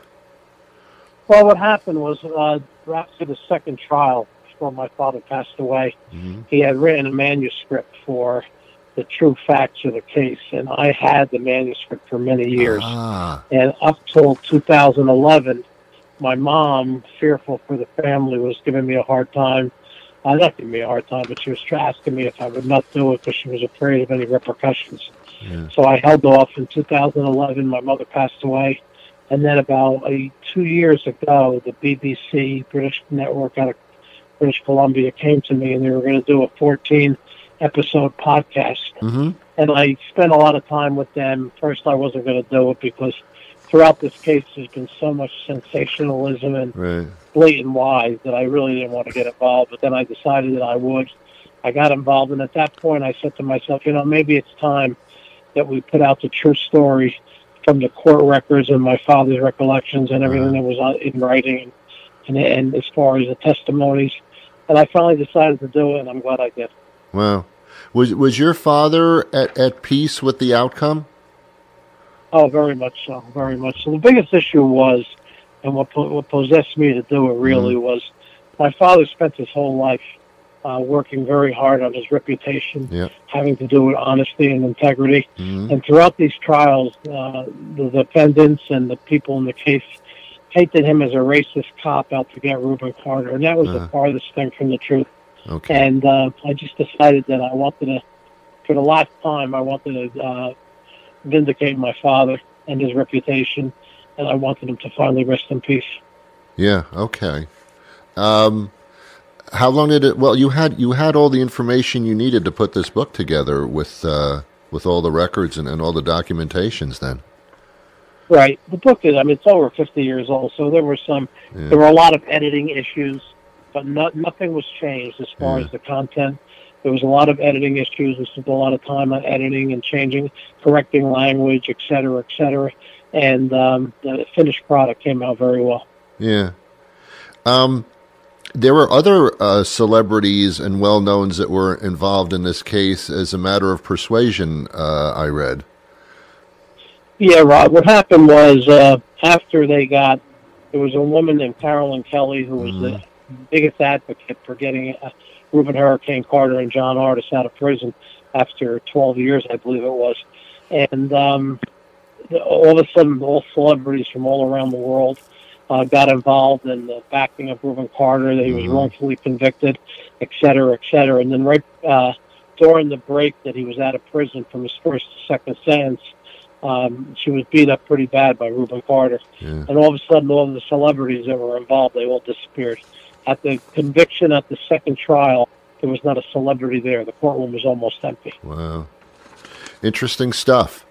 Well, what happened was uh, after the second trial, before my father passed away, mm-hmm. he had written a manuscript for the true facts of the case, and I had the manuscript for many years. Ah. And up till two thousand eleven... my mom, fearful for the family, was giving me a hard time. Uh, not giving me a hard time, but she was asking me if I would not do it because she was afraid of any repercussions. Yeah. So I held off. In two thousand eleven, my mother passed away. And then about uh, two years ago, the B B C, British Network out of British Columbia, came to me, and they were going to do a fourteen episode podcast. Mm-hmm. And I spent a lot of time with them. First, I wasn't going to do it because throughout this case, there's been so much sensationalism and right. blatant lies that I really didn't want to get involved. But then I decided that I would. I got involved, and at that point, I said to myself, you know, maybe it's time that we put out the true story from the court records and my father's recollections and everything right. that was in writing and, and as far as the testimonies. And I finally decided to do it, and I'm glad I did. Wow. Was, was your father at, at peace with the outcome? Oh, very much so, very much so. The biggest issue was, and what, po what possessed me to do it really mm. was, my father spent his whole life uh, working very hard on his reputation, yep. having to do with honesty and integrity. Mm. And throughout these trials, uh, the defendants and the people in the case painted him as a racist cop out to get Ruben Carter, and that was uh. the farthest thing from the truth. Okay. And uh, I just decided that I wanted to, for the last time, I wanted to Uh, vindicate my father and his reputation, and I wanted him to finally rest in peace. Yeah. Okay. Um, how long did it? Well, you had you had all the information you needed to put this book together with uh, with all the records and, and all the documentations. Then, right. The book is, I mean, it's over fifty years old, so there were some. Yeah. There were a lot of editing issues, but no, nothing was changed as far yeah. as the content. There was a lot of editing issues. We spent a lot of time on editing and changing, correcting language, et cetera, et cetera. And um, the finished product came out very well. Yeah. Um, there were other uh, celebrities and well-knowns that were involved in this case as a matter of persuasion, uh, I read. Yeah, Rob. What happened was uh, after they got, there was a woman named Carolyn Kelly who was mm. the biggest advocate for getting a, Ruben Hurricane Carter and John Artis out of prison after twelve years, I believe it was. And um, all of a sudden, all celebrities from all around the world uh, got involved in the backing of Ruben Carter, that he was mm-hmm. wrongfully convicted, et cetera, et cetera. And then right uh, during the break that he was out of prison from his first to second sentence, um, she was beat up pretty bad by Ruben Carter. Yeah. And all of a sudden, all of the celebrities that were involved, they all disappeared. At the conviction, at the second trial, there was not a celebrity there. The courtroom was almost empty. Wow. Interesting stuff.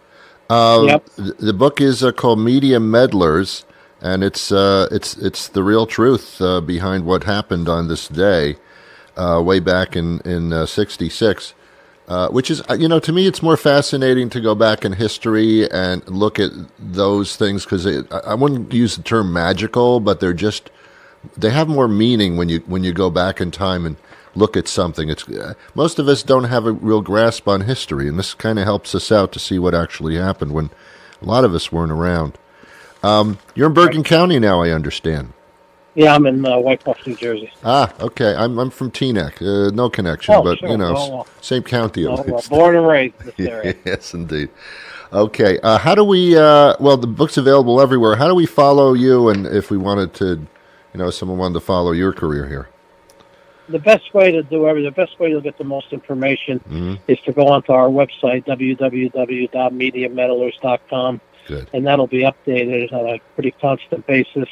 Uh, yep. th- the book is uh, called Media Meddlers, and it's uh, it's it's the real truth uh, behind what happened on this day, uh, way back in in uh, sixty-six, uh, which is, you know, to me it's more fascinating to go back in history and look at those things, because I wouldn't use the term magical, but they're just they have more meaning when you when you go back in time and look at something. It's uh, most of us don't have a real grasp on history, and this kind of helps us out to see what actually happened when a lot of us weren't around. Um, you're in Bergen right. County now, I understand. Yeah, I'm in uh, Wyckoff, New Jersey. Ah, okay. I'm I'm from Teaneck. Uh, no connection, oh, but sure. you know, well, well. same county. Well, well, born and raised. Yes, indeed. Okay. Uh, how do we? Uh, well, the book's available everywhere. How do we follow you? And if we wanted to, you know, someone wanted to follow your career here. The best way to do everything, the best way to get the most information mm-hmm. is to go onto our website, w w w dot media meddlers dot com, Good. And that'll be updated on a pretty constant basis.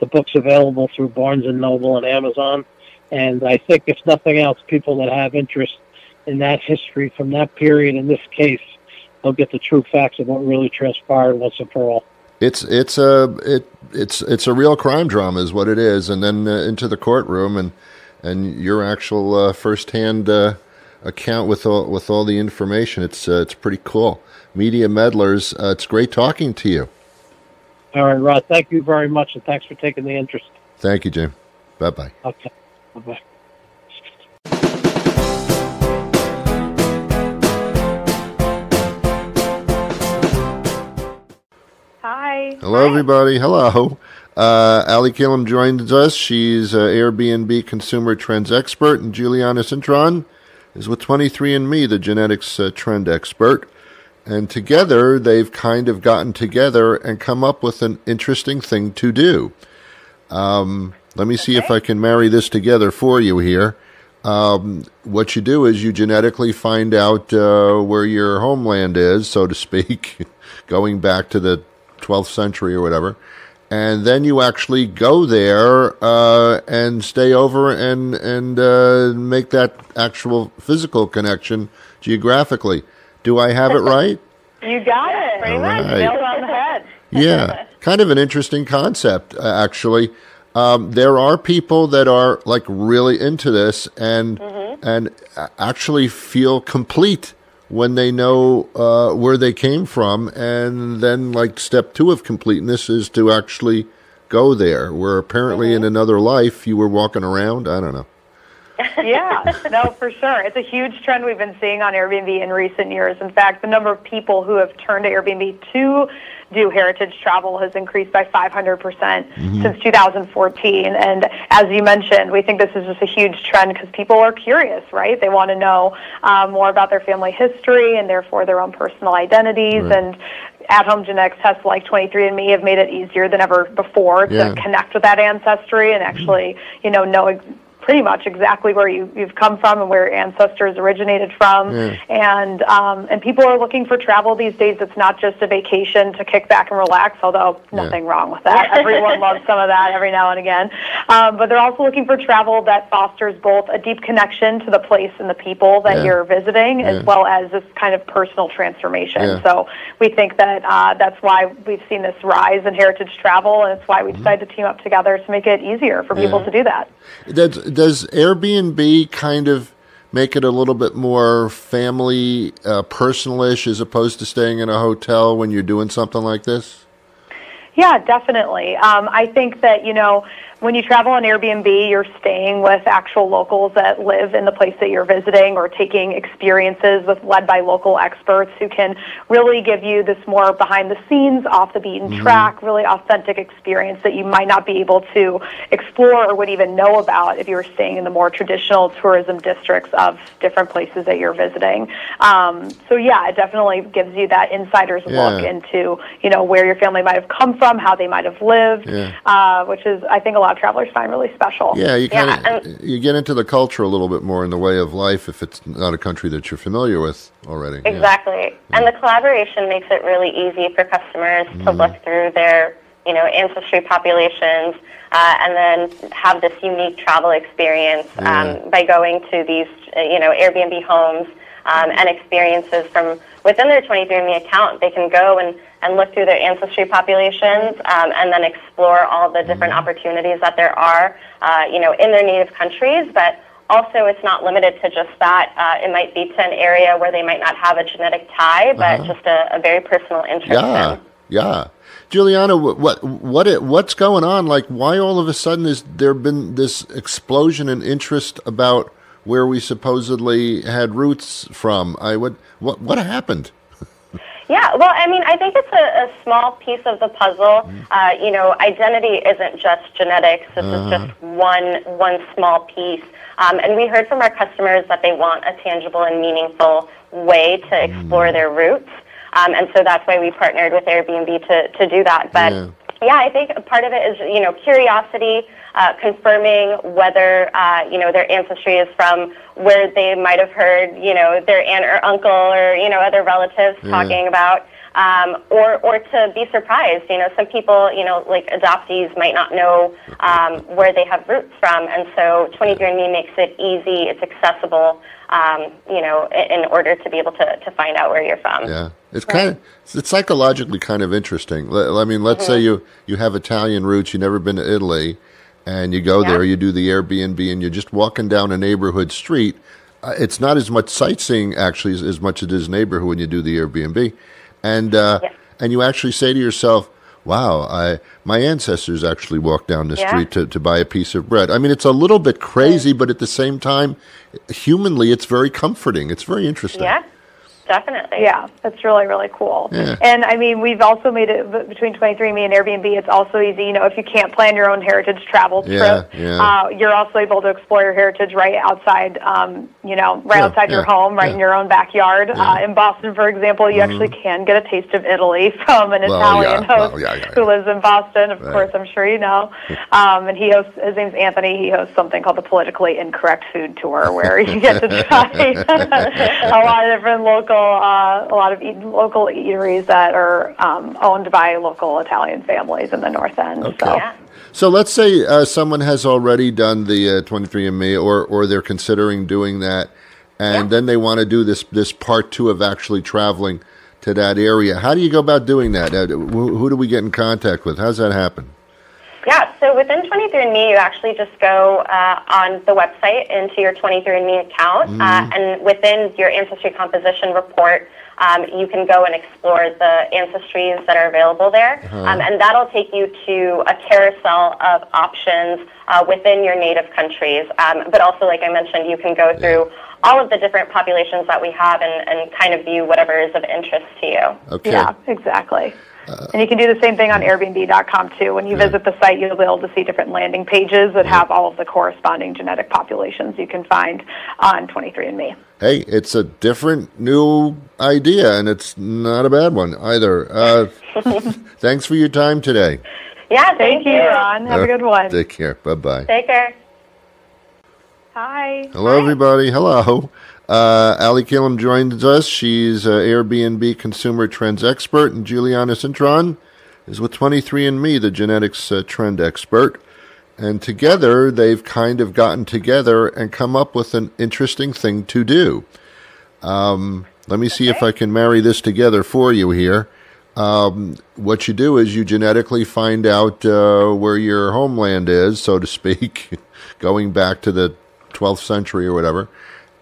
The book's available through Barnes and Noble and Amazon, and I think, if nothing else, people that have interest in that history from that period, in this case, they'll get the true facts of what really transpired once and for all. It's it's a, it, it's, it's a real crime drama is what it is, and then uh, into the courtroom, and And your actual uh, first-hand uh, account with all, with all the information. It's uh, it's pretty cool. Media Meddlers, uh, it's great talking to you. All right, Rod, thank you very much, and thanks for taking the interest. Thank you, Jim. Bye-bye. Okay, bye-bye. Hi. Hello, Hi. everybody. Hello. Uh, Ali Killam joins us. She's an Airbnb consumer trends expert, and Jhulianna Cintron is with twenty-three and me, the genetics uh, trend expert. And together, they've kind of gotten together and come up with an interesting thing to do. Um, let me okay. see if I can marry this together for you here. Um, what you do is you genetically find out uh, where your homeland is, so to speak, going back to the twelfth century or whatever. And then you actually go there uh, and stay over and and uh, make that actual physical connection geographically. Do I have it right? You got it. Pretty much. Nailed it on the head. Yeah. Kind of an interesting concept, uh, actually. Um, there are people that are like really into this and mm-hmm. and actually feel complete when they know uh, where they came from, and then like step two of completeness is to actually go there, where apparently mm-hmm. in another life you were walking around. I don't know. Yeah, no, for sure. It's a huge trend we've been seeing on Airbnb in recent years. In fact, the number of people who have turned to Airbnb to do heritage travel has increased by five hundred percent mm-hmm. since two thousand fourteen. And as you mentioned, we think this is just a huge trend because people are curious, right? They want to know um, more about their family history and therefore their own personal identities. Right. And at-home genetics tests like twenty-three and me have made it easier than ever before to yeah. connect with that ancestry and actually, you know, know ex- pretty much exactly where you, you've come from and where your ancestors originated from. Yeah. And um, and people are looking for travel these days. It's not just a vacation to kick back and relax, although nothing yeah. wrong with that. Everyone loves some of that every now and again. Um, but they're also looking for travel that fosters both a deep connection to the place and the people that yeah. you're visiting, yeah. as well as this kind of personal transformation. Yeah. So we think that uh, that's why we've seen this rise in heritage travel, and it's why we mm-hmm. decided to team up together to make it easier for yeah. people to do that. That's Does Airbnb kind of make it a little bit more family, uh, personal-ish as opposed to staying in a hotel when you're doing something like this? Yeah, definitely. Um, I think that, you know, when you travel on Airbnb, you're staying with actual locals that live in the place that you're visiting, or taking experiences with led by local experts who can really give you this more behind-the-scenes, off-the-beaten mm-hmm. track, really authentic experience that you might not be able to explore or would even know about if you were staying in the more traditional tourism districts of different places that you're visiting. Um, so, yeah, it definitely gives you that insider's yeah. look into, you know, where your family might have come from, how they might have lived, yeah. uh, which is, I think, a lot uh, travelers find really special. Yeah, you kind of yeah, you get into the culture a little bit more in the way of life if it's not a country that you're familiar with already. Exactly. Yeah. And yeah. the collaboration makes it really easy for customers mm-hmm. to look through their, you know, ancestry populations uh, and then have this unique travel experience yeah. um, by going to these, you know, Airbnb homes um, and experiences from within their twenty-three and me account. They can go and, and look through their ancestry populations um, and then explore all the different opportunities that there are, uh, you know, in their native countries. But also, it's not limited to just that. Uh, it might be to an area where they might not have a genetic tie, but uh-huh. just a, a very personal interest. Yeah, in. yeah. Jhulianna, what what it, what's going on? Like, why all of a sudden has there been this explosion in interest about where we supposedly had roots from? I would what what happened? Yeah, well, I mean, I think it's a, a small piece of the puzzle. Uh, you know, identity isn't just genetics. This uh-huh. is just one one small piece. Um, and we heard from our customers that they want a tangible and meaningful way to explore mm. their roots. Um, and so that's why we partnered with Airbnb to, to do that. But, yeah. yeah, I think part of it is, you know, curiosity, uh, confirming whether, uh, you know, their ancestry is from where they might have heard, you know, their aunt or uncle or, you know, other relatives yeah. talking about, um, or, or to be surprised. You know, some people, you know, like adoptees might not know um, where they have roots from. And so twenty-three and me makes it easy. It's accessible, um, you know, in order to be able to, to find out where you're from. Yeah. It's kind of, it's psychologically kind of interesting. I mean, let's mm-hmm. say you, you have Italian roots, you've never been to Italy, and you go yeah. there, you do the Airbnb, and you're just walking down a neighborhood street. Uh, it's not as much sightseeing, actually, as, as much as it is neighborhood when you do the Airbnb. And uh, yeah. and you actually say to yourself, wow, I my ancestors actually walked down the yeah. street to, to buy a piece of bread. I mean, it's a little bit crazy, but at the same time, humanly, it's very comforting. It's very interesting. Yeah. Definitely. Yeah, that's really, really cool. Yeah. And, I mean, we've also made it, between twenty-three and me and Airbnb, it's also easy, you know, if you can't plan your own heritage travel trip, yeah, yeah. Uh, you're also able to explore your heritage right outside, um, you know, right yeah, outside yeah, your home, right yeah. in your own backyard. Yeah. Uh, in Boston, for example, you mm-hmm. actually can get a taste of Italy from an well, Italian yeah, host well, yeah, yeah, yeah. who lives in Boston, of right. course, I'm sure you know. Um, and he hosts, his name's Anthony, he hosts something called the Politically Incorrect Food Tour, where you get to try a lot of different local Uh, a lot of e- local eateries that are um, owned by local Italian families in the North End. Okay. So. Yeah. So let's say uh, someone has already done the uh, twenty-three and me, or or they're considering doing that, and yeah. then they want to do this this part two of actually traveling to that area. How do you go about doing that? Uh, who, who do we get in contact with? How does that happen? Yeah, so within twenty-three and me, you actually just go uh, on the website into your twenty-three and me account, mm-hmm. uh, and within your Ancestry Composition Report, um, you can go and explore the ancestries that are available there, uh-huh. um, and that'll take you to a carousel of options uh, within your native countries, um, but also, like I mentioned, you can go through yeah. all of the different populations that we have and, and kind of view whatever is of interest to you. Okay. Yeah, exactly. Uh, and you can do the same thing on Airbnb dot com, too. When you yeah. visit the site, you'll be able to see different landing pages that yeah. have all of the corresponding genetic populations you can find on twenty-three and me. Hey, it's a different new idea, and it's not a bad one either. Uh, thanks for your time today. Yeah, thank, thank you, Ron. Have uh, a good one. Take care. Bye-bye. Take care. Hi. Hello, Hi. everybody. Hello. Uh, Ali Killam joins us. She's an Airbnb consumer trends expert, and Jhulianna Cintron is with twenty-three and me, the genetics uh, trend expert. And together, they've kind of gotten together and come up with an interesting thing to do. Um, let me okay. see if I can marry this together for you here. Um, what you do is you genetically find out uh, where your homeland is, so to speak, going back to the twelfth century or whatever.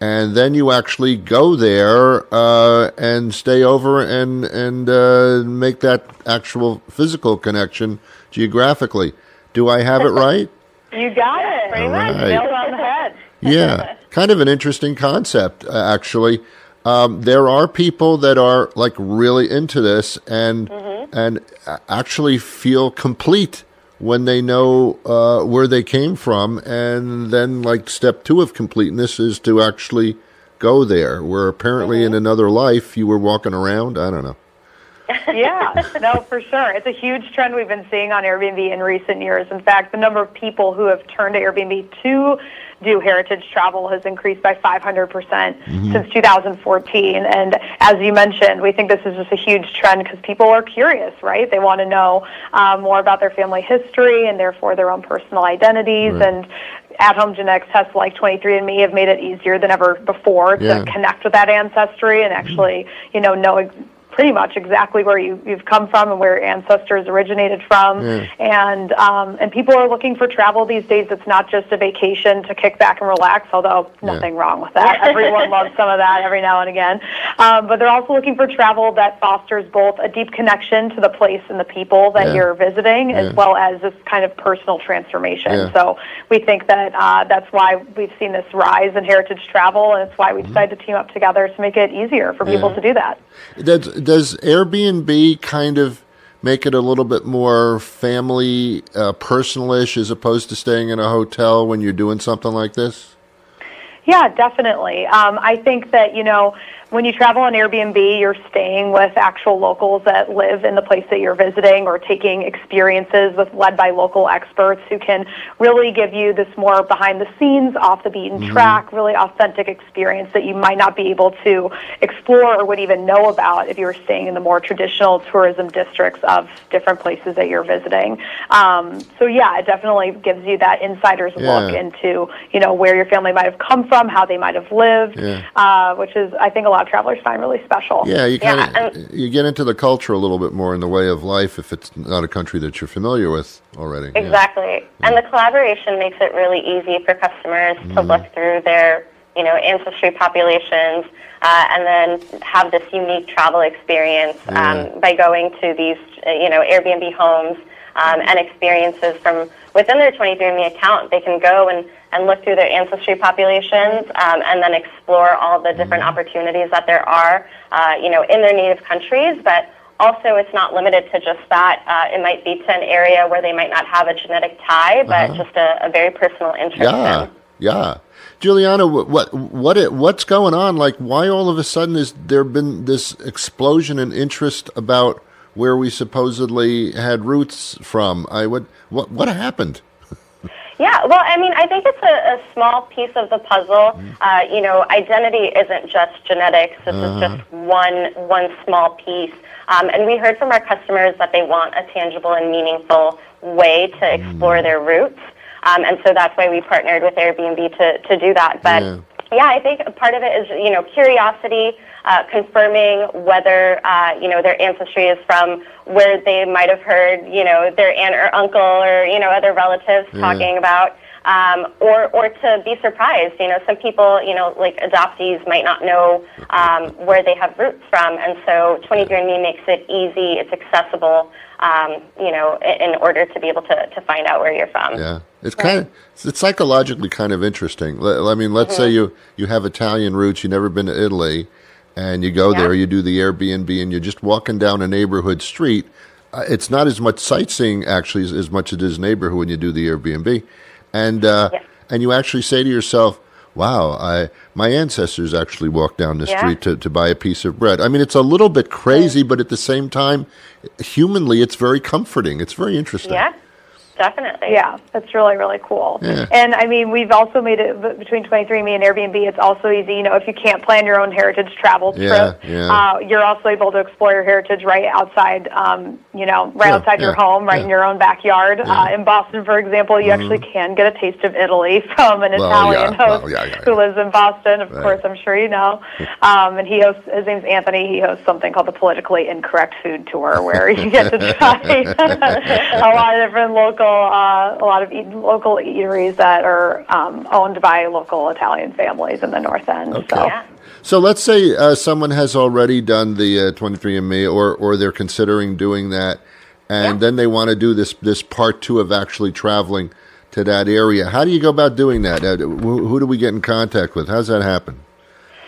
And then you actually go there uh, and stay over and and uh, make that actual physical connection geographically. Do I have it right? You got it. Pretty much. Nailed it on the head. Yeah. Kind of an interesting concept, uh, actually. Um, there are people that are like really into this and mm-hmm. and actually feel complete when they know uh, where they came from, and then like step two of completeness is to actually go there, where apparently mm-hmm. in another life you were walking around. I don't know. Yeah, no, for sure. It's a huge trend we've been seeing on Airbnb in recent years. In fact, the number of people who have turned to Airbnb to do heritage travel has increased by five hundred percent mm-hmm. since two thousand fourteen. And as you mentioned, we think this is just a huge trend because people are curious, right? They want to know um, more about their family history and therefore their own personal identities. Right. And at-home genetic tests like twenty-three and me have made it easier than ever before to yeah. connect with that ancestry and actually, mm-hmm. you know, know ex- pretty much exactly where you, you've come from and where your ancestors originated from. Yeah. And um, and people are looking for travel these days. It's not just a vacation to kick back and relax, although nothing yeah. wrong with that. Everyone loves some of that every now and again. Um, but they're also looking for travel that fosters both a deep connection to the place and the people that yeah. you're visiting, yeah. as well as this kind of personal transformation. Yeah. So we think that uh, that's why we've seen this rise in heritage travel, and it's why we mm-hmm. decided to team up together to make it easier for yeah. people to do that. That's Does Airbnb kind of make it a little bit more family, uh, personal-ish as opposed to staying in a hotel when you're doing something like this? Yeah, definitely. Um, I think that, you know, when you travel on Airbnb, you're staying with actual locals that live in the place that you're visiting or taking experiences with led by local experts who can really give you this more behind-the-scenes, off-the-beaten mm-hmm. track, really authentic experience that you might not be able to explore or would even know about if you were staying in the more traditional tourism districts of different places that you're visiting. Um, so, yeah, it definitely gives you that insider's yeah. look into, you know, where your family might have come from, how they might have lived, yeah. uh, which is, I think, a lot travelers find really special. Yeah, you kind of yeah. you get into the culture a little bit more in the way of life if it's not a country that you're familiar with already. Exactly. Yeah. And the collaboration makes it really easy for customers mm-hmm. to look through their, you know, ancestry populations uh, and then have this unique travel experience yeah. um, by going to these, you know, Airbnb homes um, and experiences from within their twenty-three and me account. They can go and and look through their ancestry populations um, and then explore all the different mm-hmm. opportunities that there are, uh, you know, in their native countries. But also it's not limited to just that. Uh, it might be to an area where they might not have a genetic tie, but uh-huh. just a, a very personal interest. Yeah, in. yeah. Jhulianna, what, what what it, what's going on? Like, why all of a sudden has there been this explosion in interest about where we supposedly had roots from? I would, what what happened? Yeah, well, I mean, I think it's a, a small piece of the puzzle. Uh, you know, identity isn't just genetics. This uh-huh. is just one one small piece. Um, and we heard from our customers that they want a tangible and meaningful way to explore mm. their roots. Um, and so that's why we partnered with Airbnb to, to do that. But, yeah. yeah, I think part of it is, you know, curiosity, uh, confirming whether, uh, you know, their ancestry is from where they might have heard, you know, their aunt or uncle or, you know, other relatives yeah. talking about, um, or, or to be surprised. You know, some people, you know, like adoptees might not know um, where they have roots from. And so twenty-three and me makes it easy. It's accessible, um, you know, in order to be able to, to find out where you're from. Yeah. It's kind of, it's psychologically kind of interesting. I mean, let's mm-hmm. say you, you have Italian roots, you've never been to Italy, and you go yeah. there, you do the Airbnb, and you're just walking down a neighborhood street. Uh, it's not as much sightseeing, actually, as, as much as it is neighborhood when you do the Airbnb. And uh, yeah. and you actually say to yourself, wow, I my ancestors actually walked down the yeah. street to, to buy a piece of bread. I mean, it's a little bit crazy, but at the same time, humanly, it's very comforting. It's very interesting. Yeah. Definitely. Yeah, that's really, really cool. Yeah. And, I mean, we've also made it, between twenty-three and me and Airbnb, it's also easy, you know, if you can't plan your own heritage travel trip, yeah, yeah. Uh, you're also able to explore your heritage right outside, um, you know, right yeah, outside yeah, your home, right yeah. in your own backyard. Yeah. Uh, in Boston, for example, you mm-hmm. actually can get a taste of Italy from an well, Italian yeah, host well, yeah, yeah, yeah. who lives in Boston, of right. course, I'm sure you know. Um, and he hosts, his name's Anthony, he hosts something called the Politically Incorrect Food Tour, where you get to try a lot of different local Uh, a lot of e- local eateries that are um, owned by local Italian families in the North End. Okay. So. Yeah. So let's say uh, someone has already done the uh, twenty-three and me or, or they're considering doing that, and yeah. then they want to do this, this part two of actually traveling to that area. How do you go about doing that? Uh, who, who do we get in contact with? How does that happen?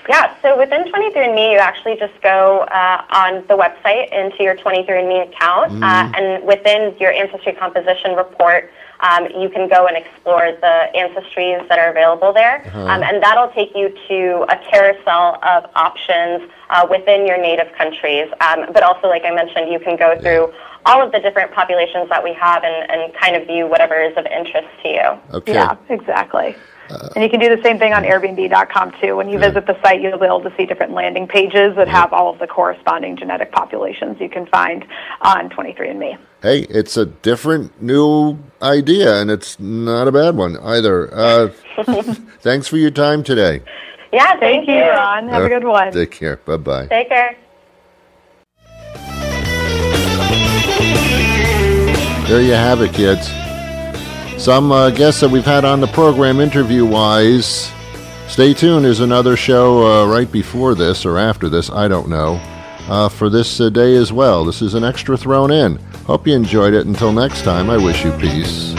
Yeah, so within twenty-three and me, you actually just go uh, on the website into your twenty-three and me account, mm. uh, and within your ancestry composition report, um, you can go and explore the ancestries that are available there, uh-huh. um, and that'll take you to a carousel of options uh, within your native countries, um, but also, like I mentioned, you can go through yeah. all of the different populations that we have and, and kind of view whatever is of interest to you. Okay. Yeah, exactly. And you can do the same thing on Airbnb dot com, too. When you yeah. visit the site, you'll be able to see different landing pages that yeah. have all of the corresponding genetic populations you can find on twenty-three and me. Hey, it's a different new idea, and it's not a bad one either. Uh, thanks for your time today. Yeah, thank, thank you, Ron. Have uh, a good one. Take care. Bye-bye. Take care. There you have it, kids. Some uh, guests that we've had on the program interview-wise. Stay tuned. There's another show uh, right before this or after this, I don't know, uh, for this uh, day as well. This is an extra thrown in. Hope you enjoyed it. Until next time, I wish you peace.